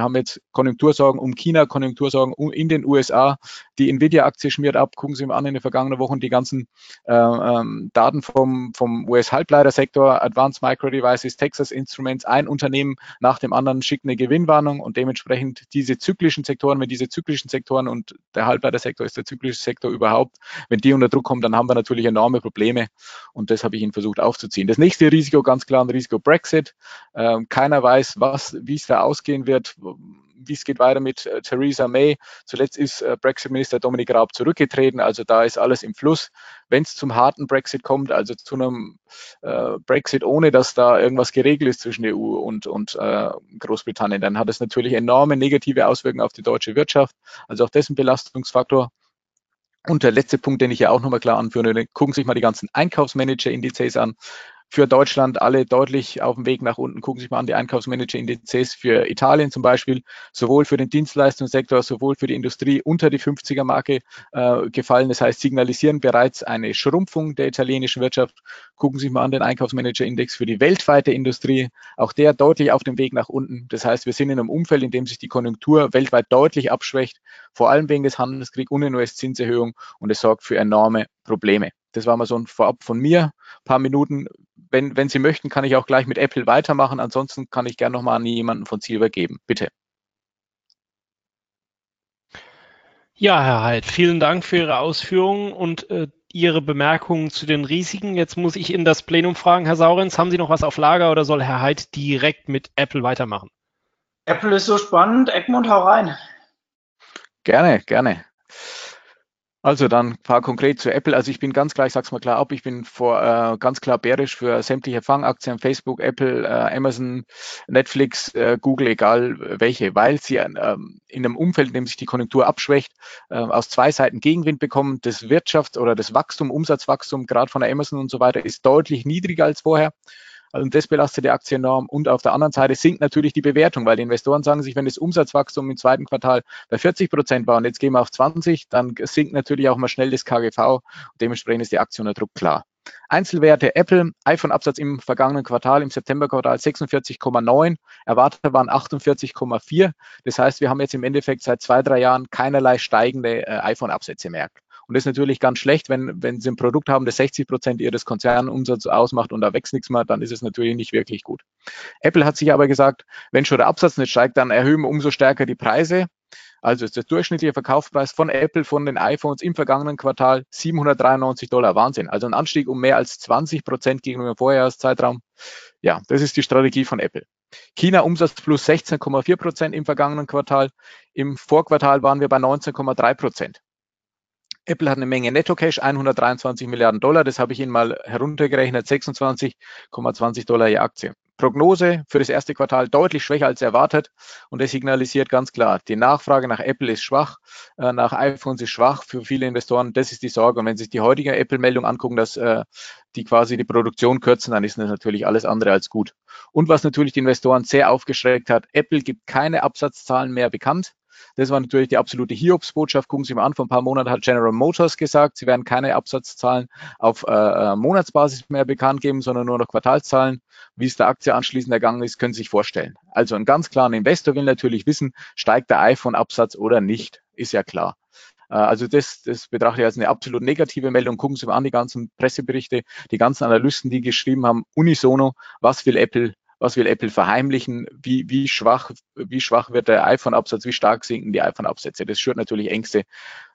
Konjunktursorgen um China, Konjunktursorgen in den USA. Die Nvidia-Aktie schmiert ab, gucken Sie mal an in den vergangenen Wochen die ganzen Daten vom US-Halbleitersektor, Advanced Micro Devices, Texas Instruments, ein Unternehmen nach dem anderen schickt eine Gewinnwarnung und dementsprechend diese zyklischen Sektoren, wenn diese zyklischen Sektoren, und der Halbleitersektor ist der zyklische Sektor überhaupt, wenn die unter Druck kommen, dann haben wir natürlich enorme Probleme und das habe ich Ihnen versucht aufzuziehen. Das nächste Risiko, ganz klar, ein Risiko Brexit. Keiner weiß, wie es da ausgehen wird, wie es geht weiter mit Theresa May. Zuletzt ist Brexit-Minister Dominic Raab zurückgetreten, also da ist alles im Fluss. Wenn es zum harten Brexit kommt, also zu einem Brexit, ohne dass da irgendwas geregelt ist zwischen der EU und Großbritannien, dann hat es natürlich enorme negative Auswirkungen auf die deutsche Wirtschaft, also auch dessen Belastungsfaktor. Und der letzte Punkt, den ich ja auch nochmal klar anführen würde, gucken Sie sich mal die ganzen Einkaufsmanager-Indizes an. Für Deutschland alle deutlich auf dem Weg nach unten. Gucken Sie sich mal an die Einkaufsmanager-Indizes für Italien zum Beispiel. Sowohl für den Dienstleistungssektor, sowohl für die Industrie unter die 50er-Marke gefallen. Das heißt, signalisieren bereits eine Schrumpfung der italienischen Wirtschaft. Gucken Sie sich mal an den Einkaufsmanager-Index für die weltweite Industrie. Auch der deutlich auf dem Weg nach unten. Das heißt, wir sind in einem Umfeld, in dem sich die Konjunktur weltweit deutlich abschwächt. Vor allem wegen des Handelskriegs und den US-Zinserhöhungen. Und es sorgt für enorme Probleme. Das war mal so ein Vorab von mir, ein paar Minuten. Wenn Sie möchten, kann ich auch gleich mit Apple weitermachen. Ansonsten kann ich gerne nochmal an jemanden von Silber geben. Bitte. Ja, Herr Haidt, vielen Dank für Ihre Ausführungen und Ihre Bemerkungen zu den Risiken. Jetzt muss ich in das Plenum fragen. Herr Saurenz, haben Sie noch was auf Lager oder soll Herr Haidt direkt mit Apple weitermachen? Apple ist so spannend. Egmond, hau rein. Gerne, gerne. Also dann ein paar konkret zu Apple. Also ich bin ganz klar, ich sage es mal klar ab, ich bin ganz klar bärisch für sämtliche Fangaktien, Facebook, Apple, Amazon, Netflix, Google, egal welche, weil sie in einem Umfeld, in dem sich die Konjunktur abschwächt, aus zwei Seiten Gegenwind bekommen. Das Wirtschafts- oder das Wachstum, Umsatzwachstum, gerade von der Amazon und so weiter, ist deutlich niedriger als vorher. Also das belastet die Aktie enorm. Und auf der anderen Seite sinkt natürlich die Bewertung, weil die Investoren sagen sich, wenn das Umsatzwachstum im zweiten Quartal bei 40% war und jetzt gehen wir auf 20, dann sinkt natürlich auch mal schnell das KGV. Und dementsprechend ist die Aktie unter Druck, klar. Einzelwerte Apple, iPhone-Absatz im vergangenen Quartal, im Septemberquartal 46,9, erwartet waren 48,4. Das heißt, wir haben jetzt im Endeffekt seit 2-3 Jahren keinerlei steigende iPhone-Absätze mehr. Und das ist natürlich ganz schlecht, wenn Sie ein Produkt haben, das 60% Ihres Konzernumsatzes ausmacht und da wächst nichts mehr, dann ist es natürlich nicht wirklich gut. Apple hat sich aber gesagt, wenn schon der Absatz nicht steigt, dann erhöhen wir umso stärker die Preise. Also ist der durchschnittliche Verkaufspreis von Apple, von den iPhones im vergangenen Quartal $793. Wahnsinn. Also ein Anstieg um mehr als 20% gegenüber dem Vorjahreszeitraum. Ja, das ist die Strategie von Apple. China Umsatz plus 16,4% im vergangenen Quartal. Im Vorquartal waren wir bei 19,3%. Apple hat eine Menge Netto-Cash, $123 Milliarden. Das habe ich Ihnen mal heruntergerechnet, $26,20 je Aktie. Prognose für das erste Quartal deutlich schwächer als erwartet. Und das signalisiert ganz klar, die Nachfrage nach Apple ist schwach, nach iPhones ist schwach für viele Investoren. Das ist die Sorge. Und wenn Sie sich die heutige Apple-Meldung angucken, dass die quasi die Produktion kürzen, dann ist das natürlich alles andere als gut. Und was natürlich die Investoren sehr aufgeschreckt hat, Apple gibt keine Absatzzahlen mehr bekannt. Das war natürlich die absolute Hiobsbotschaft. Gucken Sie mal an, vor ein paar Monaten hat General Motors gesagt, sie werden keine Absatzzahlen auf Monatsbasis mehr bekannt geben, sondern nur noch Quartalszahlen. Wie es der Aktie anschließend ergangen ist, können Sie sich vorstellen. Also ein ganz klarer Investor will natürlich wissen, steigt der iPhone-Absatz oder nicht, ist ja klar. Also das betrachte ich als eine absolut negative Meldung. Gucken Sie mal an, die ganzen Presseberichte, die ganzen Analysten, die geschrieben haben, unisono, was will Apple verheimlichen, wie schwach wird der iPhone-Absatz, wie stark sinken die iPhone-Absätze. Das schürt natürlich Ängste,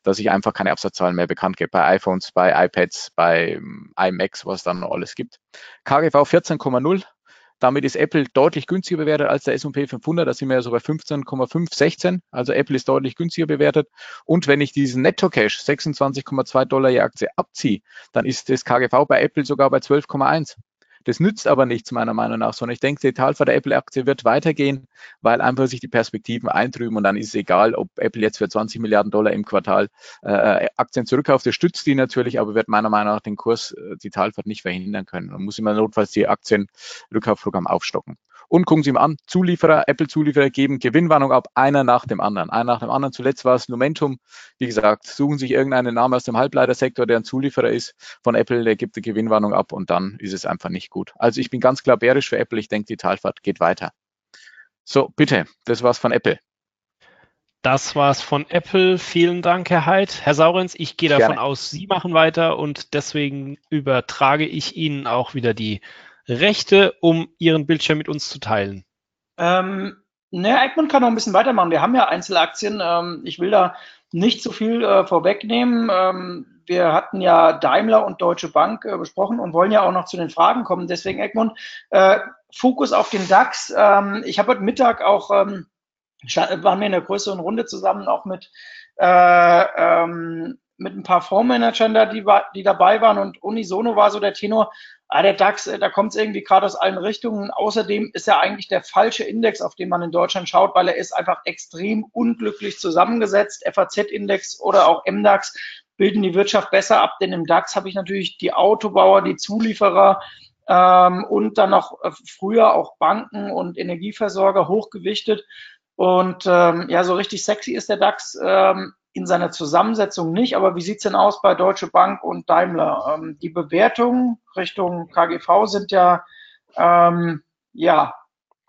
dass ich einfach keine Absatzzahlen mehr bekannt gebe, bei iPhones, bei iPads, bei iMacs, was dann noch alles gibt. KGV 14,0, damit ist Apple deutlich günstiger bewertet als der S&P 500, da sind wir ja so bei 15,5, 16, also Apple ist deutlich günstiger bewertet. Und wenn ich diesen Netto-Cash, $26,20 je Aktie, abziehe, dann ist das KGV bei Apple sogar bei 12,1. Das nützt aber nichts meiner Meinung nach, sondern ich denke, der Talfahrt der Apple-Aktie wird weitergehen, weil einfach sich die Perspektiven eintrüben und dann ist es egal, ob Apple jetzt für $20 Milliarden im Quartal Aktien zurückkauft. Das stützt die natürlich, aber wird meiner Meinung nach den Kurs, die Talfahrt nicht verhindern können. Man muss immer notfalls die Aktienrückkaufprogramm aufstocken. Und gucken Sie mal an, Zulieferer, Apple-Zulieferer geben Gewinnwarnung ab, einer nach dem anderen. Zuletzt war es Lumentum. Wie gesagt, suchen sich irgendeinen Namen aus dem Halbleitersektor, der ein Zulieferer ist von Apple, der gibt die Gewinnwarnung ab und dann ist es einfach nicht gut. Also ich bin ganz klar bärisch für Apple. Ich denke, die Talfahrt geht weiter. So, bitte, das war's von Apple. Das war's von Apple. Vielen Dank, Herr Haidt. Herr Saurenz, ich gehe davon aus, Sie machen weiter und deswegen übertrage ich Ihnen auch wieder die Rechte, um Ihren Bildschirm mit uns zu teilen. Naja, Egmond kann noch ein bisschen weitermachen. Wir haben ja Einzelaktien. Ich will da nicht so viel vorwegnehmen. Wir hatten ja Daimler und Deutsche Bank besprochen und wollen ja auch noch zu den Fragen kommen. Deswegen, Egmond, Fokus auf den DAX. Ich habe heute Mittag auch... waren wir in der größeren Runde zusammen auch mit ein paar Fondsmanagern, die dabei waren, und unisono war so der Tenor, der DAX, da kommt es irgendwie gerade aus allen Richtungen. Außerdem ist er eigentlich der falsche Index, auf den man in Deutschland schaut, weil er ist einfach extrem unglücklich zusammengesetzt. FAZ-Index oder auch MDAX bilden die Wirtschaft besser ab, denn im DAX habe ich natürlich die Autobauer, die Zulieferer, und dann noch früher auch Banken und Energieversorger hochgewichtet. Und ja, so richtig sexy ist der DAX in seiner Zusammensetzung nicht. Aber wie sieht es denn aus bei Deutsche Bank und Daimler? Die Bewertungen Richtung KGV sind ja,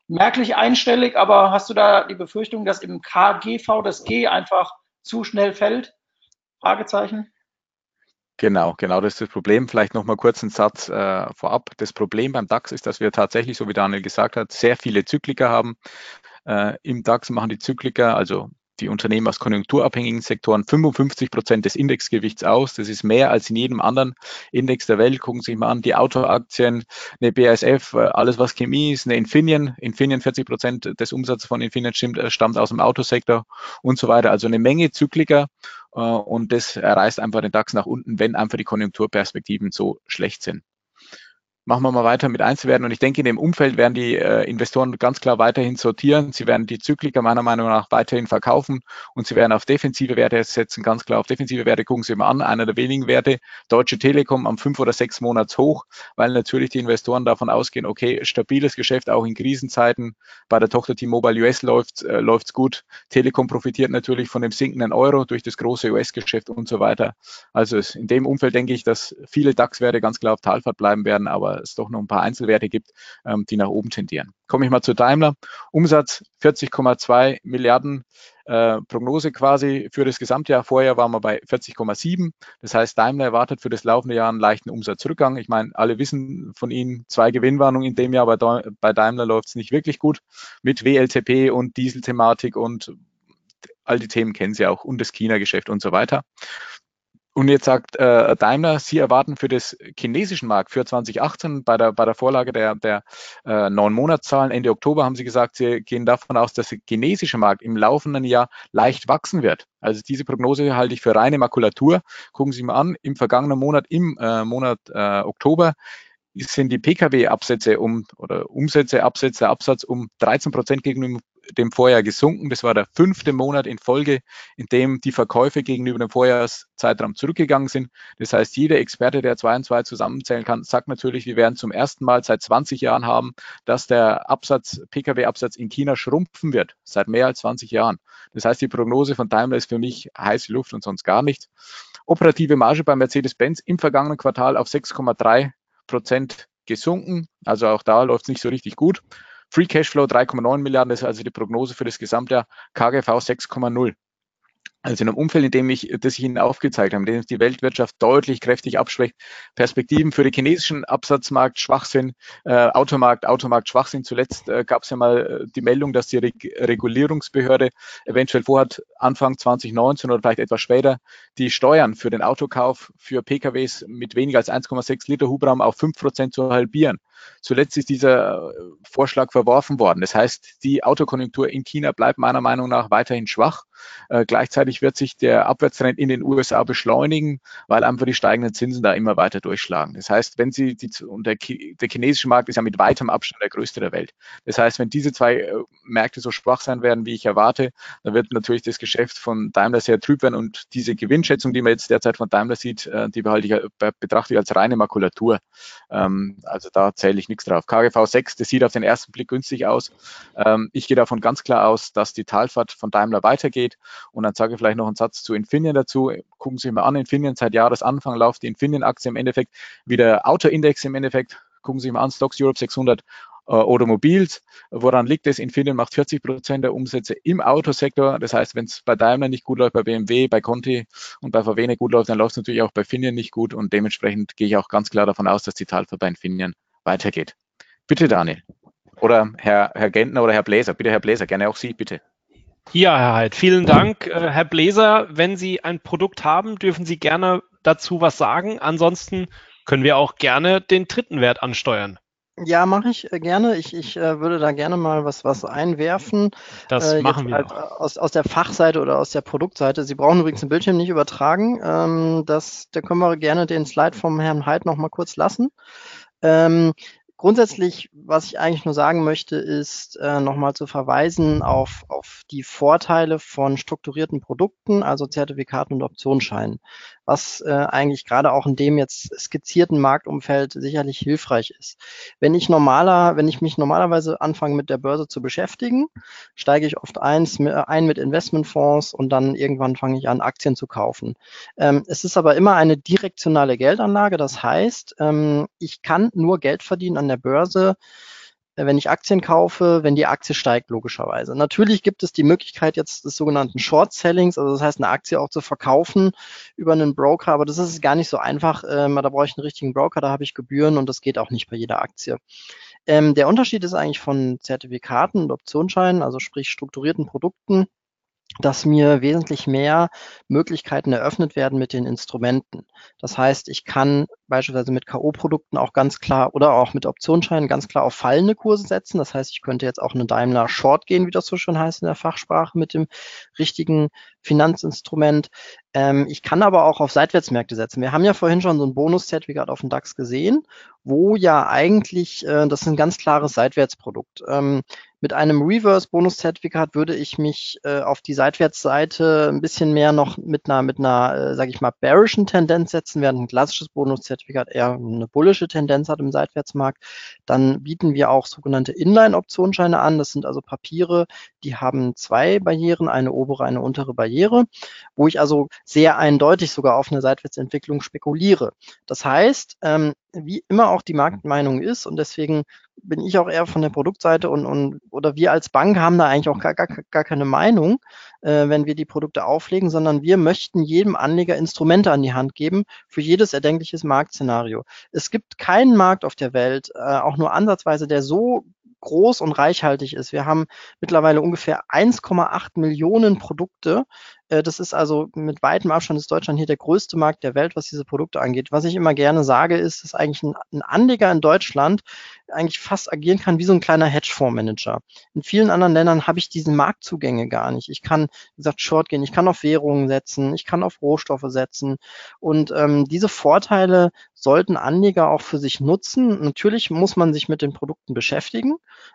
merklich einstellig. Aber hast du da die Befürchtung, dass im KGV das G einfach zu schnell fällt? Fragezeichen. Genau, das ist das Problem. Vielleicht nochmal kurz einen Satz vorab. Das Problem beim DAX ist, dass wir tatsächlich, so wie Daniel gesagt hat, sehr viele Zykliker haben. Im DAX machen die Zykliker, also die Unternehmen aus konjunkturabhängigen Sektoren, 55% des Indexgewichts aus. Das ist mehr als in jedem anderen Index der Welt. Gucken Sie sich mal an, die Autoaktien, eine BASF, alles was Chemie ist, eine Infineon. Infineon, 40% des Umsatzes von Infineon stammt aus dem Autosektor und so weiter. Also eine Menge Zykliker, und das reißt einfach den DAX nach unten, wenn einfach die Konjunkturperspektiven so schlecht sind. Machen wir mal weiter mit Einzelwerten, und ich denke, in dem Umfeld werden die Investoren ganz klar weiterhin sortieren. Sie werden die Zykliker meiner Meinung nach weiterhin verkaufen und sie werden auf defensive Werte setzen, ganz klar auf defensive Werte. Gucken Sie mal an, einer der wenigen Werte, Deutsche Telekom am 5- oder 6 Monats hoch, weil natürlich die Investoren davon ausgehen, okay, stabiles Geschäft auch in Krisenzeiten, bei der Tochter T-Mobile US läuft's gut, Telekom profitiert natürlich von dem sinkenden Euro durch das große US-Geschäft und so weiter. Also in dem Umfeld denke ich, dass viele DAX-Werte ganz klar auf Talfahrt bleiben werden, aber es doch noch ein paar Einzelwerte gibt, die nach oben tendieren. Komme ich mal zu Daimler. Umsatz 40,2 Milliarden, Prognose quasi für das Gesamtjahr. Vorher waren wir bei 40,7. Das heißt, Daimler erwartet für das laufende Jahr einen leichten Umsatzrückgang. Ich meine, alle wissen von Ihnen, 2 Gewinnwarnungen in dem Jahr. Bei Daimler läuft es nicht wirklich gut mit WLTP und Dieselthematik und all die Themen kennen Sie auch, und das China-Geschäft und so weiter. Und jetzt sagt Daimler, Sie erwarten für das chinesischen Markt für 2018 bei der Vorlage der 9-Monats-Zahlen Ende Oktober haben Sie gesagt, Sie gehen davon aus, dass der chinesische Markt im laufenden Jahr leicht wachsen wird. Also diese Prognose halte ich für reine Makulatur. Gucken Sie sich mal an, im vergangenen Monat, im Monat Oktober, sind die Pkw-Absätze Absatz um 13% gegenüber dem Vorjahr gesunken. Das war der 5. Monat in Folge, in dem die Verkäufe gegenüber dem Vorjahrszeitraum zurückgegangen sind. Das heißt, jeder Experte, der 2 und 2 zusammenzählen kann, sagt natürlich, wir werden zum ersten Mal seit 20 Jahren haben, dass der Pkw-Absatz in China schrumpfen wird, seit mehr als 20 Jahren. Das heißt, die Prognose von Daimler ist für mich heiße Luft und sonst gar nichts. Operative Marge bei Mercedes-Benz im vergangenen Quartal auf 6,3% gesunken. Also auch da läuft es nicht so richtig gut. Free Cashflow 3,9 Milliarden, das ist also die Prognose für das Gesamtjahr, KGV 6,0. Also in einem Umfeld, in dem das ich Ihnen aufgezeigt habe, in dem die Weltwirtschaft deutlich kräftig abschwächt, Perspektiven für den chinesischen Absatzmarkt Schwachsinn, Automarkt Schwachsinn. Zuletzt gab es ja mal die Meldung, dass die Regulierungsbehörde eventuell vorhat, Anfang 2019 oder vielleicht etwas später, die Steuern für den Autokauf für PKWs mit weniger als 1,6 Liter Hubraum auf 5% zu halbieren. Zuletzt ist dieser Vorschlag verworfen worden. Das heißt, die Autokonjunktur in China bleibt meiner Meinung nach weiterhin schwach. Gleichzeitig wird sich der Abwärtstrend in den USA beschleunigen, weil einfach die steigenden Zinsen da immer weiter durchschlagen. Das heißt, wenn Sie der chinesische Markt ist ja mit weitem Abstand der größte der Welt. Das heißt, wenn diese 2 Märkte so schwach sein werden, wie ich erwarte, dann wird natürlich das Geschäft von Daimler sehr trüb werden, und diese Gewinnschätzung, die man jetzt derzeit von Daimler sieht, die betrachte ich als reine Makulatur. Also da zählt ich nichts drauf. KGV 6, das sieht auf den ersten Blick günstig aus. Ich gehe davon ganz klar aus, dass die Talfahrt von Daimler weitergeht, und dann sage ich vielleicht noch einen Satz zu Infineon dazu. Gucken Sie sich mal an, Infineon seit Jahresanfang läuft die Infineon-Aktie im Endeffekt wie der Auto-Index im Endeffekt. Gucken Sie mal an, Stocks Europe 600 Automobils. Woran liegt es? Infineon macht 40% der Umsätze im Autosektor. Das heißt, wenn es bei Daimler nicht gut läuft, bei BMW, bei Conti und bei VW nicht gut läuft, dann läuft es natürlich auch bei Infineon nicht gut. Und dementsprechend gehe ich auch ganz klar davon aus, dass die Talfahrt bei Infineon weitergeht. Bitte, Daniel. Oder Herr Gentner oder Herr Bleser. Bitte, Herr Bleser, gerne auch Sie, bitte. Ja, Herr Haidt, vielen Dank. Herr Bleser, wenn Sie ein Produkt haben, dürfen Sie gerne dazu was sagen. Ansonsten können wir auch gerne den dritten Wert ansteuern. Ja, mache ich gerne. Ich würde da gerne mal was einwerfen. Das machen wir halt aus der Fachseite oder aus der Produktseite. Sie brauchen übrigens den Bildschirm nicht übertragen. Da können wir gerne den Slide vom Herrn Haidt noch mal kurz lassen. Grundsätzlich, was ich eigentlich nur sagen möchte, ist nochmal zu verweisen auf die Vorteile von strukturierten Produkten, also Zertifikaten und Optionsscheinen, was eigentlich gerade auch in dem jetzt skizzierten Marktumfeld sicherlich hilfreich ist. Wenn ich mich normalerweise anfange mit der Börse zu beschäftigen, steige ich oft ein mit Investmentfonds und dann irgendwann fange ich an, Aktien zu kaufen. Es ist aber immer eine direktionale Geldanlage, das heißt, ich kann nur Geld verdienen an der Börse, wenn ich Aktien kaufe, wenn die Aktie steigt, logischerweise. Natürlich gibt es die Möglichkeit jetzt des sogenannten Short-Sellings, also das heißt, eine Aktie auch zu verkaufen über einen Broker, aber das ist gar nicht so einfach. Da brauche ich einen richtigen Broker, da habe ich Gebühren und das geht auch nicht bei jeder Aktie. Der Unterschied ist eigentlich von Zertifikaten und Optionsscheinen, also sprich strukturierten Produkten, dass mir wesentlich mehr Möglichkeiten eröffnet werden mit den Instrumenten. Das heißt, ich kann beispielsweise mit K.O.-Produkten auch ganz klar oder auch mit Optionsscheinen ganz klar auf fallende Kurse setzen. Das heißt, ich könnte jetzt auch eine Daimler Short gehen, wie das so schön heißt in der Fachsprache, mit dem richtigen Finanzinstrument. Ich kann aber auch auf Seitwärtsmärkte setzen. Wir haben ja vorhin schon so ein Bonuszertifikat auf dem DAX gesehen, wo ja eigentlich, das ist ein ganz klares Seitwärtsprodukt. Mit einem Reverse-Bonuszertifikat würde ich mich auf die Seitwärtsseite ein bisschen mehr noch mit einer sage ich mal, bearischen Tendenz setzen, während ein klassisches Bonuszertifikat eher eine bullische Tendenz hat im Seitwärtsmarkt. Dann bieten wir auch sogenannte Inline-Optionsscheine an. Das sind also Papiere, die haben zwei Barrieren, eine obere, eine untere Barriere, wo ich also sehr eindeutig sogar auf eine Seitwärtsentwicklung spekuliere. Das heißt, wie immer auch die Marktmeinung ist und deswegen bin ich auch eher von der Produktseite oder wir als Bank haben da eigentlich auch gar keine Meinung, wenn wir die Produkte auflegen, sondern wir möchten jedem Anleger Instrumente an die Hand geben für jedes erdenkliche Marktszenario. Es gibt keinen Markt auf der Welt, auch nur ansatzweise, der so groß und reichhaltig ist. Wir haben mittlerweile ungefähr 1,8 Millionen Produkte. Das ist also mit weitem Abstand ist Deutschland hier der größte Markt der Welt, was diese Produkte angeht. Was ich immer gerne sage, ist, dass eigentlich ein Anleger in Deutschland eigentlich fast agieren kann wie so ein kleiner Hedgefondsmanager. In vielen anderen Ländern habe ich diesen Marktzugänge gar nicht. Ich kann, wie gesagt, Short gehen, ich kann auf Währungen setzen, ich kann auf Rohstoffe setzen und diese Vorteile sollten Anleger auch für sich nutzen. Natürlich muss man sich mit den Produkten beschäftigen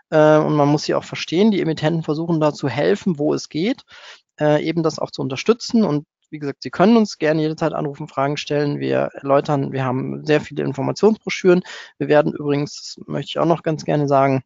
und man muss sie auch verstehen. Die Emittenten versuchen da zu helfen, wo es geht, eben das auch zu unterstützen und wie gesagt, Sie können uns gerne jederzeit anrufen, Fragen stellen, wir erläutern, wir haben sehr viele Informationsbroschüren. Wir werden übrigens, das möchte ich auch noch ganz gerne sagen,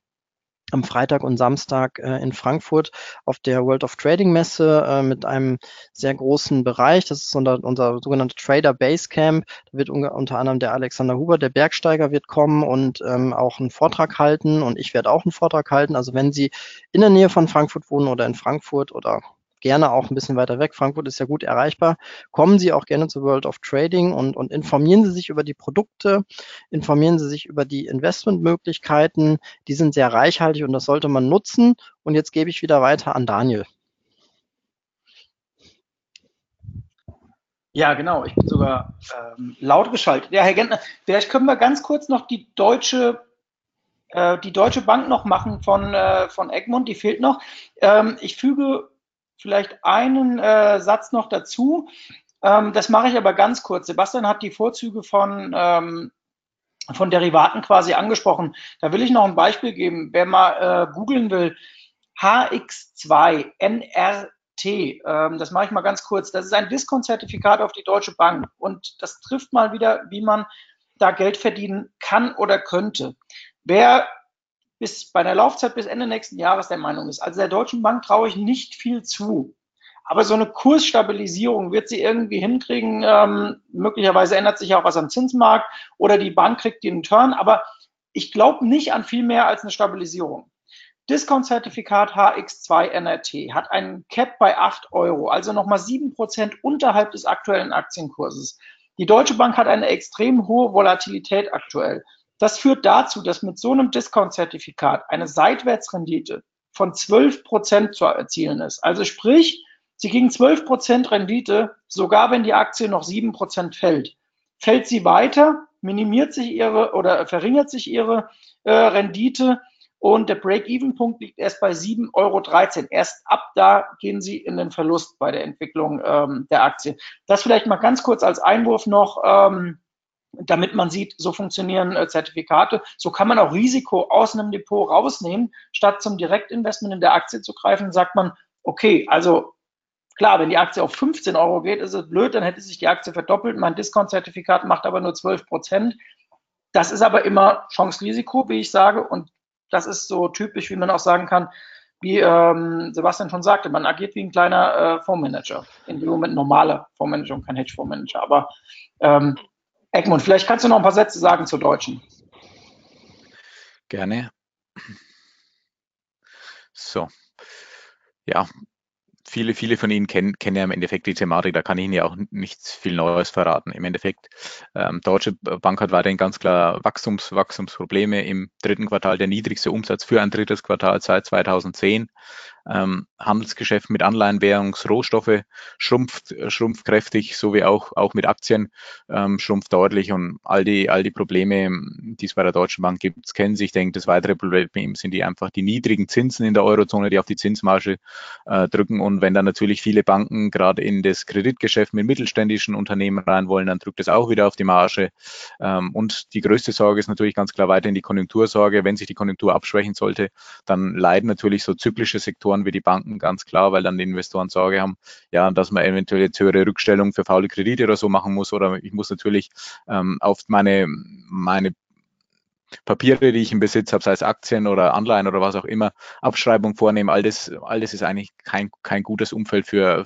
am Freitag und Samstag in Frankfurt auf der World of Trading Messe mit einem sehr großen Bereich. Das ist unser sogenannter Trader Basecamp. Da wird unter anderem der Alexander Huber, der Bergsteiger, wird kommen und auch einen Vortrag halten und ich werde auch einen Vortrag halten. Also wenn Sie in der Nähe von Frankfurt wohnen oder in Frankfurt oder gerne auch ein bisschen weiter weg. Frankfurt ist ja gut erreichbar. Kommen Sie auch gerne zu World of Trading und informieren Sie sich über die Produkte, informieren Sie sich über die Investmentmöglichkeiten. Die sind sehr reichhaltig und das sollte man nutzen. Und jetzt gebe ich wieder weiter an Daniel. Ja, genau. Ich bin sogar laut geschaltet. Ja, Herr Gentner, vielleicht können wir ganz kurz noch die Deutsche Bank noch machen von Egmond. Die fehlt noch. Ich füge vielleicht einen Satz noch dazu. Das mache ich aber ganz kurz. Sebastian hat die Vorzüge von Derivaten quasi angesprochen. Da will ich noch ein Beispiel geben. Wer mal googeln will, HX2NRT, das mache ich mal ganz kurz. Das ist ein Diskontzertifikat auf die Deutsche Bank. Und das trifft mal wieder, wie man da Geld verdienen kann oder könnte. Wer bei der Laufzeit bis Ende nächsten Jahres der Meinung ist. Also der Deutschen Bank traue ich nicht viel zu. Aber so eine Kursstabilisierung wird sie irgendwie hinkriegen. Möglicherweise ändert sich ja auch was am Zinsmarkt oder die Bank kriegt den Turn. Aber Ich glaube nicht an viel mehr als eine Stabilisierung. Discount-Zertifikat HX2NRT hat einen Cap bei 8 Euro, also nochmal 7% unterhalb des aktuellen Aktienkurses. Die Deutsche Bank hat eine extrem hohe Volatilität aktuell. Das führt dazu, dass mit so einem Discount-Zertifikat eine Seitwärtsrendite von 12% zu erzielen ist. Also sprich, sie kriegen 12% Rendite, sogar wenn die Aktie noch 7% fällt. Fällt sie weiter, minimiert sich ihre oder verringert sich ihre Rendite und der Break-Even-Punkt liegt erst bei 7,13 Euro. Erst ab da gehen sie in den Verlust bei der Entwicklung der Aktie. Das vielleicht mal ganz kurz als Einwurf noch, damit man sieht, so funktionieren Zertifikate. So kann man auch Risiko aus einem Depot rausnehmen. Statt zum Direktinvestment in der Aktie zu greifen, sagt man, okay, also klar, wenn die Aktie auf 15 Euro geht, ist es blöd, dann hätte sich die Aktie verdoppelt. Mein Discount-Zertifikat macht aber nur 12%. Das ist aber immer Chance-Risiko, wie ich sage. Und das ist so typisch, wie man auch sagen kann, wie Sebastian schon sagte, man agiert wie ein kleiner Fondsmanager. In dem Moment normaler Fondsmanager und kein Hedgefondsmanager. Aber Egmond, vielleicht kannst du noch ein paar Sätze sagen zur Deutschen. Gerne. So, ja. Viele von Ihnen kennen ja im Endeffekt die Thematik, da kann ich Ihnen ja auch nichts viel Neues verraten. Im Endeffekt, Deutsche Bank hat weiterhin ganz klar Wachstumsprobleme im dritten Quartal, der niedrigste Umsatz für ein drittes Quartal seit 2010. Handelsgeschäft mit Anleihen, Währungs, Rohstoffe schrumpft kräftig, so wie auch mit Aktien schrumpft deutlich und all die Probleme, die es bei der Deutschen Bank gibt, kennen sich. Ich denke, das weitere Problem sind einfach die niedrigen Zinsen in der Eurozone, die auf die Zinsmarge drücken, und wenn dann natürlich viele Banken gerade in das Kreditgeschäft mit mittelständischen Unternehmen rein wollen, dann drückt das auch wieder auf die Marge, und die größte Sorge ist natürlich ganz klar weiterhin die Konjunktursorge. Wenn sich die Konjunktur abschwächen sollte, dann leiden natürlich so zyklische Sektoren wie die Banken ganz klar, weil dann die Investoren Sorge haben, ja, dass man eventuell jetzt höhere Rückstellungen für faule Kredite oder so machen muss, oder ich muss natürlich auf meine Papiere, die ich im Besitz habe, sei es Aktien oder Anleihen oder was auch immer, Abschreibung vornehmen. All das ist eigentlich kein gutes Umfeld für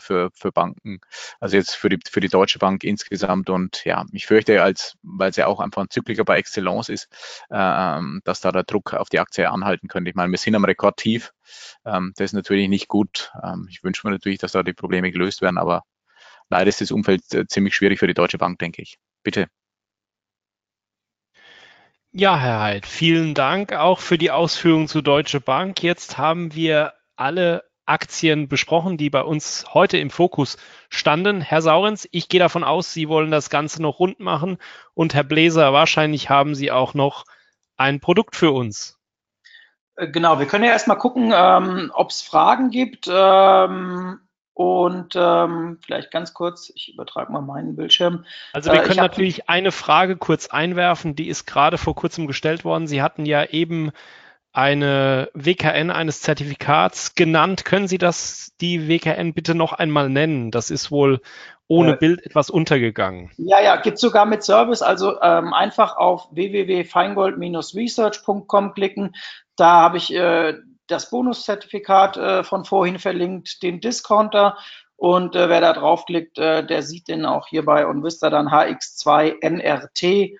Banken, also jetzt für die Deutsche Bank insgesamt. Und ja, ich fürchte, weil es ja auch einfach ein Zykliker bei Excellence ist, dass da der Druck auf die Aktie anhalten könnte. Ich meine, wir sind am Rekordtief, das ist natürlich nicht gut. Ich wünsche mir natürlich, dass da die Probleme gelöst werden, aber leider ist das Umfeld ziemlich schwierig für die Deutsche Bank, denke ich. Bitte. Ja, Herr Haidt, vielen Dank auch für die Ausführungen zu Deutsche Bank. Jetzt haben wir alle Aktien besprochen, die bei uns heute im Fokus standen. Herr Saurenz, ich gehe davon aus, Sie wollen das Ganze noch rund machen. Und Herr Bleser, wahrscheinlich haben Sie auch noch ein Produkt für uns. Genau, wir können ja erstmal gucken, ob es Fragen gibt. Vielleicht ganz kurz, ich übertrage mal meinen Bildschirm. Also wir können natürlich eine Frage kurz einwerfen, die ist gerade vor kurzem gestellt worden. Sie hatten ja eben eine WKN eines Zertifikats genannt. Können Sie die WKN bitte noch einmal nennen? Das ist wohl ohne Bild etwas untergegangen. Ja, gibt es sogar mit Service. Also einfach auf www.feingold-research.com klicken. Da habe ich das Bonuszertifikat von vorhin verlinkt, den Discounter, und wer da draufklickt, der sieht den auch hierbei und wisst dann HX2NRT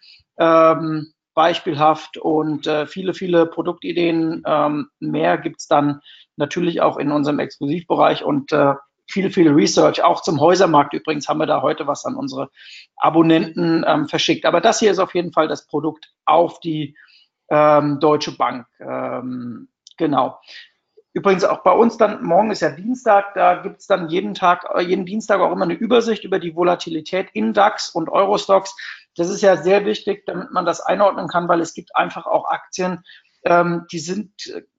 beispielhaft, und viele Produktideen. Mehr gibt es dann natürlich auch in unserem Exklusivbereich und viel Research. Auch zum Häusermarkt übrigens haben wir da heute was an unsere Abonnenten verschickt. Aber das hier ist auf jeden Fall das Produkt auf die Deutsche Bank. Genau. Übrigens auch bei uns dann, morgen ist ja Dienstag, da gibt es dann jeden Dienstag auch immer eine Übersicht über die Volatilität in DAX und Eurostocks. Das ist ja sehr wichtig, damit man das einordnen kann, weil es gibt einfach auch Aktien, die sind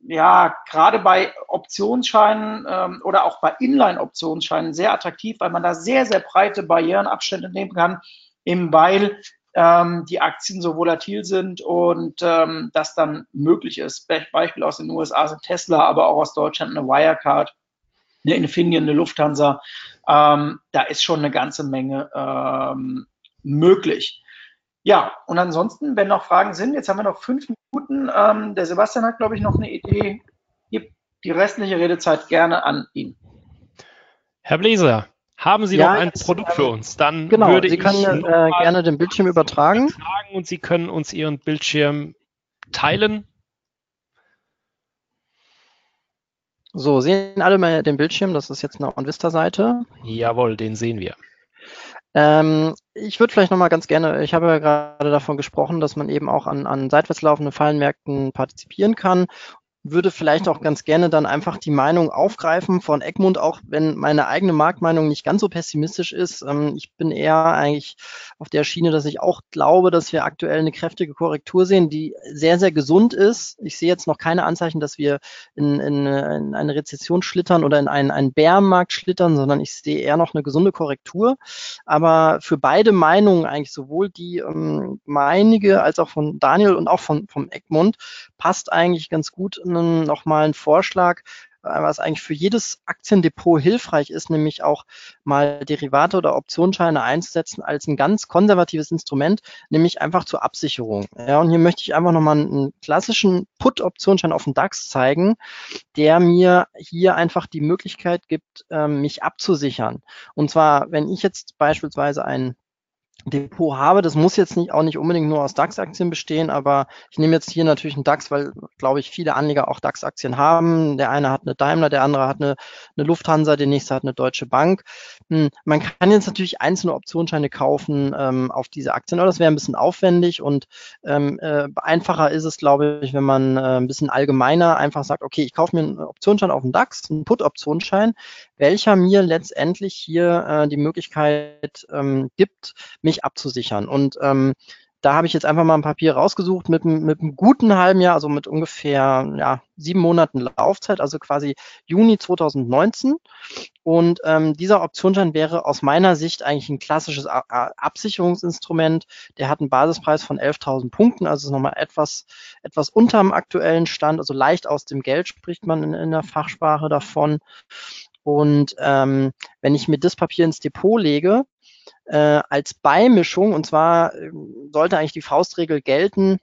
ja gerade bei Optionsscheinen oder auch bei Inline-Optionsscheinen sehr attraktiv, weil man da sehr, sehr breite Barrierenabstände nehmen kann, eben weil die Aktien so volatil sind und das dann möglich ist. Beispiel aus den USA sind Tesla, aber auch aus Deutschland eine Wirecard, eine Infineon, eine Lufthansa. Da ist schon eine ganze Menge möglich. Ja, und ansonsten, wenn noch Fragen sind, jetzt haben wir noch 5 Minuten. Der Sebastian hat, glaube ich, noch eine Idee. Gib die restliche Redezeit gerne an ihn. Herr Bleser, haben Sie noch ein Produkt für uns? Dann würde ich Sie können gerne den Bildschirm übertragen. Und Sie können uns Ihren Bildschirm teilen. So, sehen alle mal den Bildschirm? Das ist jetzt eine OnVista-Seite. Jawohl, den sehen wir. Ich würde vielleicht nochmal ganz gerne, ich habe ja gerade davon gesprochen, dass man eben auch an seitwärts laufenden Fallenmärkten partizipieren kann. Würde vielleicht auch ganz gerne dann einfach die Meinung aufgreifen von Egmond, auch wenn meine eigene Marktmeinung nicht ganz so pessimistisch ist. Ich bin eher eigentlich auf der Schiene, dass ich auch glaube, dass wir aktuell eine kräftige Korrektur sehen, die sehr, sehr gesund ist. Ich sehe jetzt noch keine Anzeichen, dass wir in eine Rezession schlittern oder in einen Bärenmarkt schlittern, sondern ich sehe eher noch eine gesunde Korrektur. Aber für beide Meinungen, eigentlich sowohl die meinige als auch von Daniel und auch vom Egmond, passt eigentlich ganz gut nochmal ein Vorschlag, was eigentlich für jedes Aktiendepot hilfreich ist, nämlich auch mal Derivate oder Optionsscheine einzusetzen als ein ganz konservatives Instrument, nämlich einfach zur Absicherung. Ja, und hier möchte ich einfach nochmal einen klassischen Put-Optionsschein auf den DAX zeigen, der mir hier einfach die Möglichkeit gibt, mich abzusichern. Und zwar, wenn ich jetzt beispielsweise einen Depot habe, das muss jetzt auch nicht unbedingt nur aus DAX-Aktien bestehen, aber ich nehme jetzt hier natürlich einen DAX, weil, glaube ich, viele Anleger auch DAX-Aktien haben. Der eine hat eine Daimler, der andere hat eine Lufthansa, der nächste hat eine Deutsche Bank. Man kann jetzt natürlich einzelne Optionsscheine kaufen auf diese Aktien, aber das wäre ein bisschen aufwendig und einfacher ist es, glaube ich, wenn man ein bisschen allgemeiner einfach sagt, okay, ich kaufe mir einen Optionsschein auf den DAX, einen Put-Optionsschein, welcher mir letztendlich hier die Möglichkeit gibt, mich abzusichern. Und da habe ich jetzt einfach mal ein Papier rausgesucht mit einem guten halben Jahr, also mit ungefähr 7 Monaten Laufzeit, also quasi Juni 2019. Und dieser Optionsschein wäre aus meiner Sicht eigentlich ein klassisches Absicherungsinstrument. Der hat einen Basispreis von 11.000 Punkten, also ist nochmal etwas unter dem aktuellen Stand, also leicht aus dem Geld spricht man in der Fachsprache davon. Und wenn ich mir das Papier ins Depot lege, als Beimischung, und zwar sollte eigentlich die Faustregel gelten,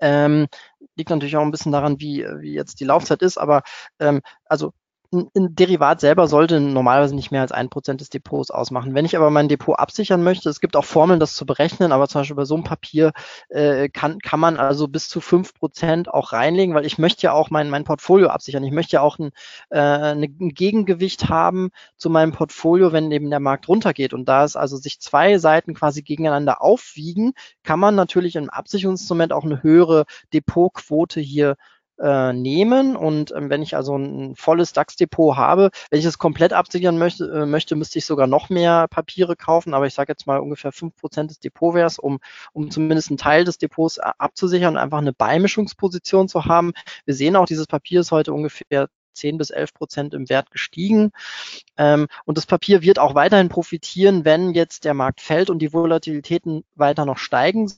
liegt natürlich auch ein bisschen daran, wie jetzt die Laufzeit ist, aber also ein Derivat selber sollte normalerweise nicht mehr als 1% des Depots ausmachen. Wenn ich aber mein Depot absichern möchte, es gibt auch Formeln, das zu berechnen, aber zum Beispiel bei so einem Papier kann man also bis zu 5% auch reinlegen, weil ich möchte ja auch mein Portfolio absichern. Ich möchte ja auch ein Gegengewicht haben zu meinem Portfolio, wenn eben der Markt runtergeht. Und da es also sich zwei Seiten quasi gegeneinander aufwiegen, kann man natürlich im Absicherungsinstrument auch eine höhere Depotquote hier nehmen. Und wenn ich also ein volles DAX-Depot habe, wenn ich es komplett absichern möchte, müsste ich sogar noch mehr Papiere kaufen, aber ich sage jetzt mal ungefähr 5% des Depots wäre es, um zumindest einen Teil des Depots abzusichern und einfach eine Beimischungsposition zu haben. Wir sehen auch, dieses Papier ist heute ungefähr 10 bis 11% im Wert gestiegen. Und das Papier wird auch weiterhin profitieren, wenn jetzt der Markt fällt und die Volatilitäten weiter noch steigen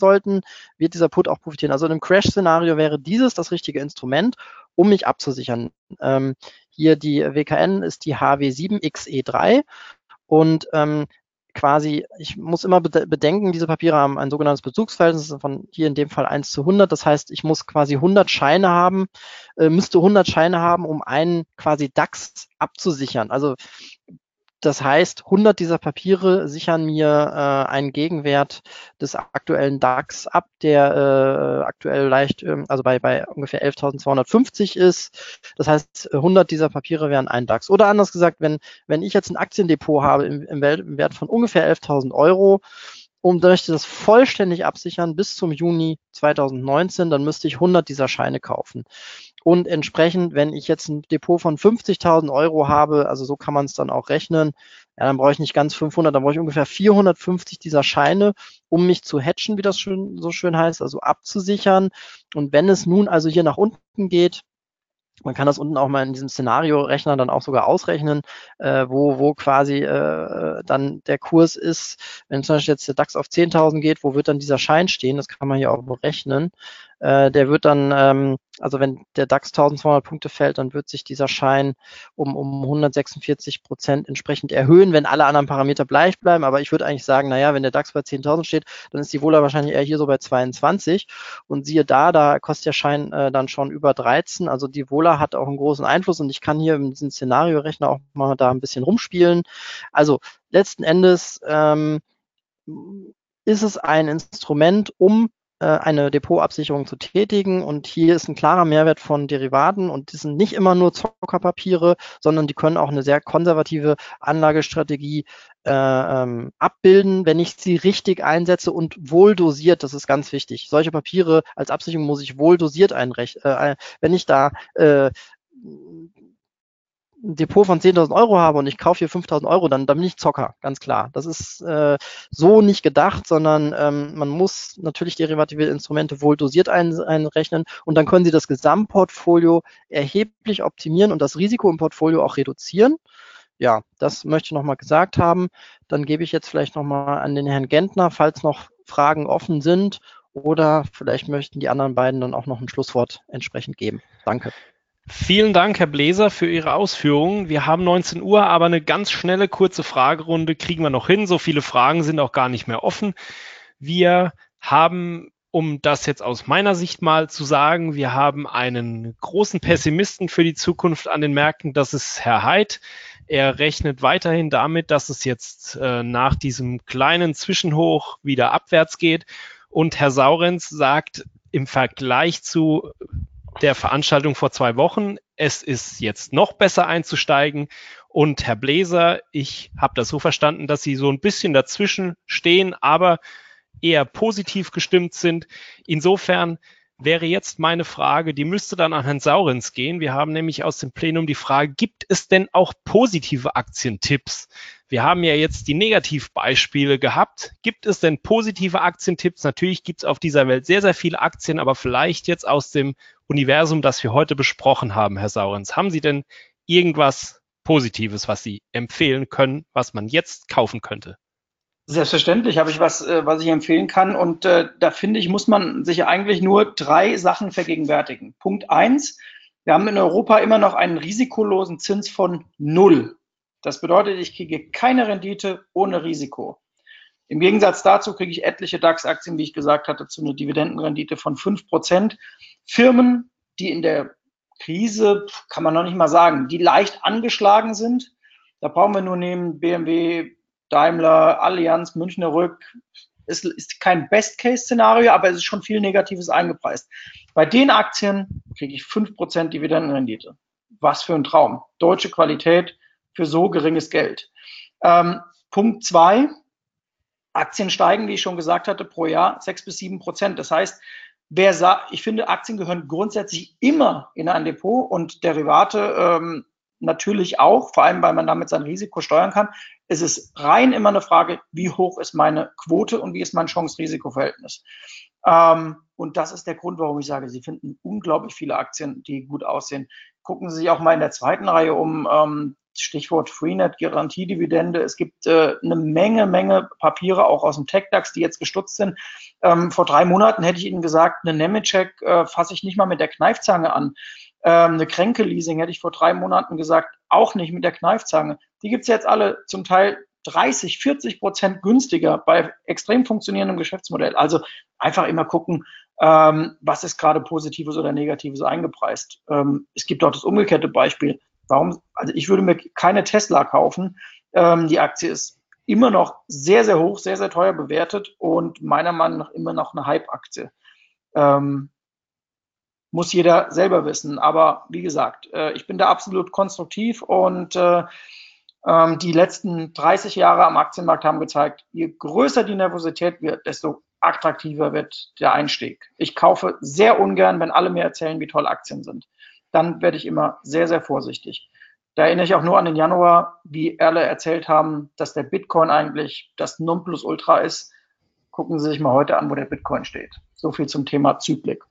sollten, wird dieser Put auch profitieren. Also in einem Crash-Szenario wäre dieses das richtige Instrument, um mich abzusichern. Hier die WKN ist die HW7XE3 und quasi, ich muss immer bedenken, diese Papiere haben ein sogenanntes Bezugsverhältnis von hier in dem Fall 1 zu 100. Das heißt, ich muss quasi 100 Scheine haben, müsste 100 Scheine haben, um einen quasi DAX abzusichern. Also das heißt, 100 dieser Papiere sichern mir einen Gegenwert des aktuellen DAX ab, der aktuell leicht, also bei ungefähr 11.250 ist. Das heißt, 100 dieser Papiere wären ein DAX. Oder anders gesagt, wenn ich jetzt ein Aktiendepot habe im Wert von ungefähr 11.000 € und möchte das vollständig absichern bis zum Juni 2019, dann müsste ich 100 dieser Scheine kaufen. Und entsprechend, wenn ich jetzt ein Depot von 50.000 € habe, also so kann man es dann auch rechnen, ja, dann brauche ich nicht ganz 500, dann brauche ich ungefähr 450 dieser Scheine, um mich zu hedgen, wie das so schön heißt, also abzusichern. Und wenn es nun also hier nach unten geht, man kann das unten auch mal in diesem Szenario-Rechner dann auch sogar ausrechnen, wo quasi dann der Kurs ist. Wenn zum Beispiel jetzt der DAX auf 10.000 geht, wo wird dann dieser Schein stehen? Das kann man hier auch berechnen. Der wird dann, also wenn der DAX 1.200 Punkte fällt, dann wird sich dieser Schein um 146% entsprechend erhöhen, wenn alle anderen Parameter gleich bleiben. Aber ich würde eigentlich sagen, naja, wenn der DAX bei 10.000 steht, dann ist die Wohler wahrscheinlich eher hier so bei 22. Und siehe da, da kostet der Schein dann schon über 13. Also die Wohler hat auch einen großen Einfluss und ich kann hier in diesem Szenario-Rechner auch mal da ein bisschen rumspielen. Also letzten Endes ist es ein Instrument, um eine Depotabsicherung zu tätigen. Und hier ist ein klarer Mehrwert von Derivaten. Und die sind nicht immer nur Zockerpapiere, sondern die können auch eine sehr konservative Anlagestrategie abbilden, wenn ich sie richtig einsetze und wohl dosiert. Das ist ganz wichtig. Solche Papiere als Absicherung muss ich wohl dosiert einrechnen. Wenn ich da ein Depot von 10.000 Euro habe und ich kaufe hier 5.000 Euro, dann bin ich Zocker, ganz klar. Das ist so nicht gedacht, sondern man muss natürlich derivative Instrumente wohl dosiert einrechnen und dann können Sie das Gesamtportfolio erheblich optimieren und das Risiko im Portfolio auch reduzieren. Ja, das möchte ich nochmal gesagt haben. Dann gebe ich jetzt vielleicht nochmal an den Herrn Gentner, falls noch Fragen offen sind oder vielleicht möchten die anderen beiden dann auch noch ein Schlusswort entsprechend geben. Danke. Vielen Dank, Herr Bleser, für Ihre Ausführungen. Wir haben 19 Uhr, aber eine ganz schnelle, kurze Fragerunde kriegen wir noch hin. So viele Fragen sind auch gar nicht mehr offen. Wir haben, um das jetzt aus meiner Sicht mal zu sagen, wir haben einen großen Pessimisten für die Zukunft an den Märkten. Das ist Herr Haidt. Er rechnet weiterhin damit, dass es jetzt nach diesem kleinen Zwischenhoch wieder abwärts geht. Und Herr Saurenz sagt, im Vergleich zu der Veranstaltung vor 2 Wochen, es ist jetzt noch besser einzusteigen. Und Herr Bleser, ich habe das so verstanden, dass Sie so ein bisschen dazwischen stehen, aber eher positiv gestimmt sind. Insofern wäre jetzt meine Frage, die müsste dann an Herrn Saurenz gehen. Wir haben nämlich aus dem Plenum die Frage, gibt es denn auch positive Aktientipps? Wir haben ja jetzt die Negativbeispiele gehabt. Gibt es denn positive Aktientipps? Natürlich gibt es auf dieser Welt sehr, sehr viele Aktien, aber vielleicht jetzt aus dem Universum, das wir heute besprochen haben, Herr Saurenz. Haben Sie denn irgendwas Positives, was Sie empfehlen können, was man jetzt kaufen könnte? Selbstverständlich habe ich was, was ich empfehlen kann. Und da finde ich, muss man sich eigentlich nur 3 Sachen vergegenwärtigen. Punkt 1, wir haben in Europa immer noch einen risikolosen Zins von 0. Das bedeutet, ich kriege keine Rendite ohne Risiko. Im Gegensatz dazu kriege ich etliche DAX-Aktien, wie ich gesagt hatte, zu einer Dividendenrendite von 5%. Firmen, die in der Krise, kann man noch nicht mal sagen, die leicht angeschlagen sind, da brauchen wir nur nehmen BMW, Daimler, Allianz, Münchner Rück. Es ist kein Best-Case-Szenario, aber es ist schon viel Negatives eingepreist. Bei den Aktien kriege ich 5% Dividendenrendite. Was für ein Traum. Deutsche Qualität für so geringes Geld. Punkt 2, Aktien steigen, wie ich schon gesagt hatte, pro Jahr 6 bis 7%. Das heißt, ich finde, Aktien gehören grundsätzlich immer in ein Depot und Derivate natürlich auch, vor allem, weil man damit sein Risiko steuern kann. Es ist rein immer eine Frage, wie hoch ist meine Quote und wie ist mein Chance-Risiko-Verhältnis. Und das ist der Grund, warum ich sage, Sie finden unglaublich viele Aktien, die gut aussehen. Gucken Sie sich auch mal in der 2. Reihe um, Stichwort Freenet, Garantiedividende. Es gibt eine Menge Papiere, auch aus dem Tech-DAX, die jetzt gestutzt sind. Vor 3 Monaten hätte ich Ihnen gesagt, eine Nemetschek fasse ich nicht mal mit der Kneifzange an. Eine Kränke-Leasing hätte ich vor 3 Monaten gesagt, auch nicht mit der Kneifzange. Die gibt es jetzt alle zum Teil 30-40% günstiger bei extrem funktionierendem Geschäftsmodell. Also einfach immer gucken, was ist gerade Positives oder Negatives eingepreist. Es gibt auch das umgekehrte Beispiel. Also ich würde mir keine Tesla kaufen. Die Aktie ist immer noch sehr, sehr hoch, sehr, sehr teuer bewertet und meiner Meinung nach immer noch eine Hype-Aktie. Muss jeder selber wissen. Aber wie gesagt, ich bin da absolut konstruktiv und die letzten 30 Jahre am Aktienmarkt haben gezeigt, je größer die Nervosität wird, desto attraktiver wird der Einstieg. Ich kaufe sehr ungern, wenn alle mir erzählen, wie toll Aktien sind. Dann werde ich immer sehr, sehr vorsichtig. Da erinnere ich auch nur an den Januar, wie alle erzählt haben, dass der Bitcoin eigentlich das Nonplusultra ist. Gucken Sie sich mal heute an, wo der Bitcoin steht. So viel zum Thema Zyklik.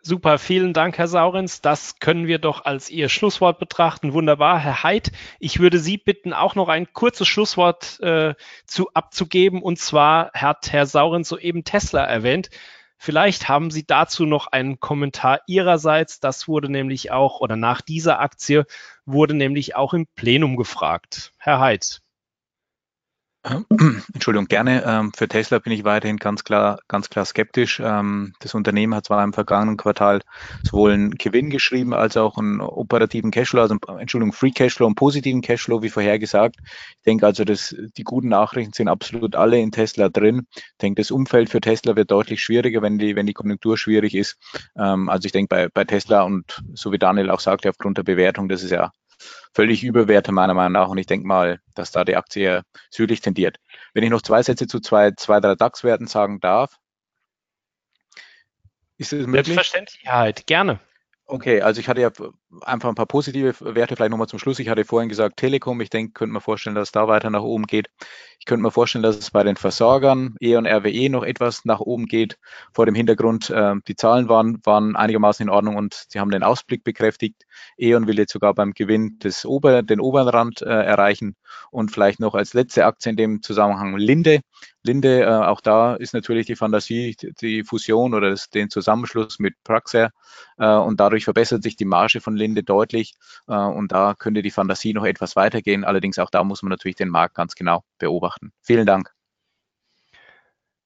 Super, vielen Dank, Herr Saurenz. Das können wir doch als Ihr Schlusswort betrachten. Wunderbar, Herr Haidt. Ich würde Sie bitten, auch noch ein kurzes Schlusswort abzugeben. Und zwar hat Herr Saurenz soeben Tesla erwähnt. Vielleicht haben Sie dazu noch einen Kommentar Ihrerseits. Das wurde nämlich auch, oder nach dieser Aktie wurde nämlich auch im Plenum gefragt. Herr Haidt. Entschuldigung, gerne. Für Tesla bin ich weiterhin ganz klar skeptisch. Das Unternehmen hat zwar im vergangenen Quartal sowohl einen Gewinn geschrieben als auch einen operativen Cashflow, also Free Cashflow und positiven Cashflow, wie vorhergesagt. Ich denke also, dass die guten Nachrichten sind absolut alle in Tesla drin. Ich denke, das Umfeld für Tesla wird deutlich schwieriger, wenn die Konjunktur schwierig ist. Also ich denke bei Tesla und so wie Daniel auch sagte, aufgrund der Bewertung, das ist ja völlig überwerte meiner Meinung nach und ich denke mal, dass da die Aktie südlich tendiert. Wenn ich noch zwei Sätze zu drei DAX-Werten sagen darf, ist es möglich? Selbstverständlich, halt, gerne. Okay, also ich hatte ja einfach ein paar positive Werte, vielleicht nochmal zum Schluss. Ich hatte vorhin gesagt Telekom, ich denke, könnte man vorstellen, dass es da weiter nach oben geht. Ich könnte mir vorstellen, dass es bei den Versorgern E.ON RWE noch etwas nach oben geht. Vor dem Hintergrund, die Zahlen waren einigermaßen in Ordnung und sie haben den Ausblick bekräftigt. E.ON will jetzt sogar beim Gewinn den oberen Rand erreichen und vielleicht noch als letzte Aktie in dem Zusammenhang Linde. Linde, auch da ist natürlich die Fantasie, die Fusion oder den Zusammenschluss mit Praxair und dadurch verbessert sich die Marge von Linde deutlich und da könnte die Fantasie noch etwas weitergehen. Allerdings auch da muss man natürlich den Markt ganz genau beobachten. Vielen Dank.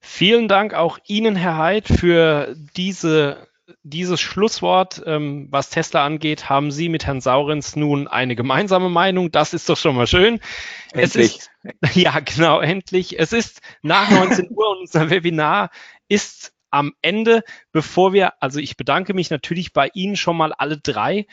Vielen Dank auch Ihnen, Herr Haidt, für dieses Schlusswort. Was Tesla angeht, haben Sie mit Herrn Saurenz nun eine gemeinsame Meinung. Das ist doch schon mal schön. Endlich. Ja, genau, endlich. Es ist nach 19 Uhr und unser Webinar ist am Ende. Ich bedanke mich natürlich bei Ihnen schon mal alle drei,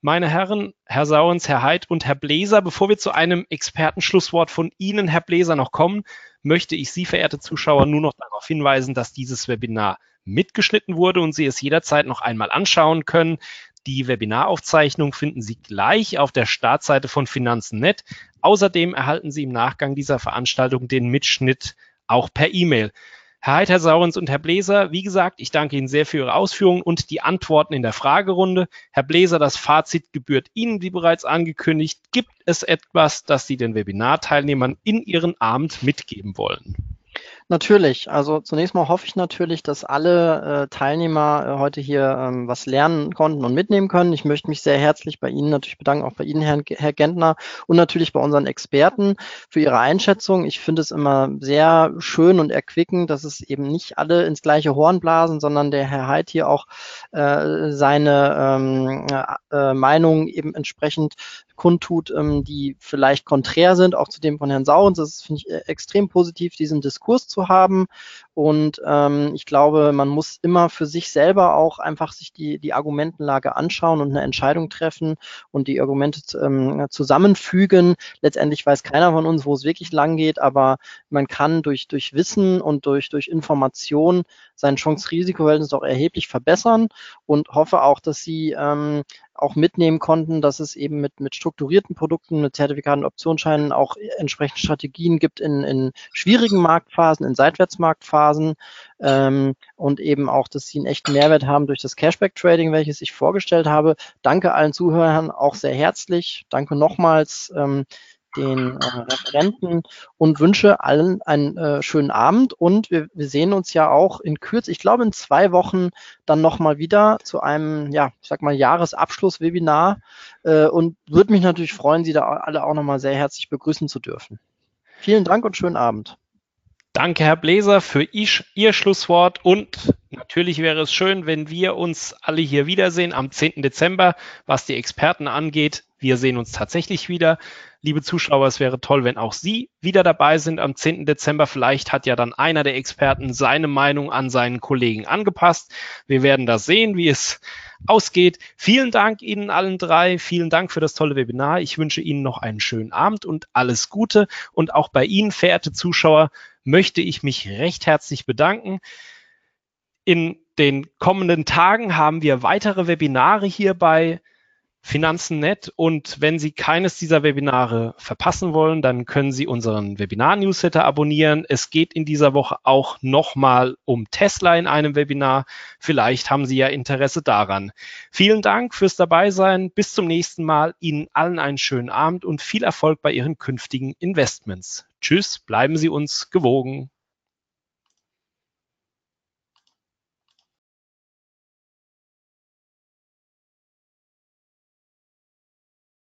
meine Herren, Herr Saurenz, Herr Haidt und Herr Bleser. Bevor wir zu einem Expertenschlusswort von Ihnen, Herr Bleser, noch kommen, möchte ich Sie, verehrte Zuschauer, nur noch darauf hinweisen, dass dieses Webinar mitgeschnitten wurde und Sie es jederzeit noch einmal anschauen können. Die Webinaraufzeichnung finden Sie gleich auf der Startseite von Finanzen.net. Außerdem erhalten Sie im Nachgang dieser Veranstaltung den Mitschnitt auch per E-Mail. Herr Haidt, Herr Saurenz und Herr Bleser, wie gesagt, ich danke Ihnen sehr für Ihre Ausführungen und die Antworten in der Fragerunde. Herr Bleser, das Fazit gebührt Ihnen, wie bereits angekündigt. Gibt es etwas, das Sie den Webinarteilnehmern in Ihren Abend mitgeben wollen? Natürlich. Also zunächst mal hoffe ich natürlich, dass alle Teilnehmer heute hier was lernen konnten und mitnehmen können. Ich möchte mich sehr herzlich bei Ihnen natürlich bedanken, auch bei Ihnen, Herr Gentner, und natürlich bei unseren Experten für Ihre Einschätzung. Ich finde es immer sehr schön und erquickend, dass es eben nicht alle ins gleiche Horn blasen, sondern der Herr Haidt hier auch seine Meinung eben entsprechend kundtut, die vielleicht konträr sind, auch zu dem von Herrn Saurenz. Das finde ich extrem positiv, diesen Diskurs zu haben. Und ich glaube, man muss immer für sich selber auch einfach sich die Argumentenlage anschauen und eine Entscheidung treffen und die Argumente zusammenfügen. Letztendlich weiß keiner von uns, wo es wirklich lang geht, aber man kann durch Wissen und durch Information sein Chance-Risiko-Verhältnis auch erheblich verbessern und hoffe auch, dass Sie auch mitnehmen konnten, dass es eben mit strukturierten Produkten, mit Zertifikaten, Optionsscheinen auch entsprechende Strategien gibt in schwierigen Marktphasen, in Seitwärtsmarktphasen und eben auch, dass Sie einen echten Mehrwert haben durch das Cashback-Trading, welches ich vorgestellt habe. Danke allen Zuhörern auch sehr herzlich. Danke nochmals den Referenten und wünsche allen einen schönen Abend und wir sehen uns ja auch in Kürze, ich glaube in 2 Wochen dann nochmal wieder zu einem, ja, ich sag mal Jahresabschluss-Webinar und würde mich natürlich freuen, Sie da alle auch nochmal sehr herzlich begrüßen zu dürfen. Vielen Dank und schönen Abend. Danke, Herr Bleser, für Ihr Schlusswort und natürlich wäre es schön, wenn wir uns alle hier wiedersehen am 10. Dezember, was die Experten angeht. Wir sehen uns tatsächlich wieder. Liebe Zuschauer, es wäre toll, wenn auch Sie wieder dabei sind am 10. Dezember. Vielleicht hat ja dann einer der Experten seine Meinung an seinen Kollegen angepasst. Wir werden das sehen, wie es ausgeht. Vielen Dank Ihnen allen drei. Vielen Dank für das tolle Webinar. Ich wünsche Ihnen noch einen schönen Abend und alles Gute. Und auch bei Ihnen, verehrte Zuschauer, möchte ich mich recht herzlich bedanken. In den kommenden Tagen haben wir weitere Webinare hier bei Finanzen.net und wenn Sie keines dieser Webinare verpassen wollen, dann können Sie unseren Webinar-Newsletter abonnieren. Es geht in dieser Woche auch nochmal um Tesla in einem Webinar. Vielleicht haben Sie ja Interesse daran. Vielen Dank fürs Dabeisein. Bis zum nächsten Mal. Ihnen allen einen schönen Abend und viel Erfolg bei Ihren künftigen Investments. Tschüss, bleiben Sie uns gewogen.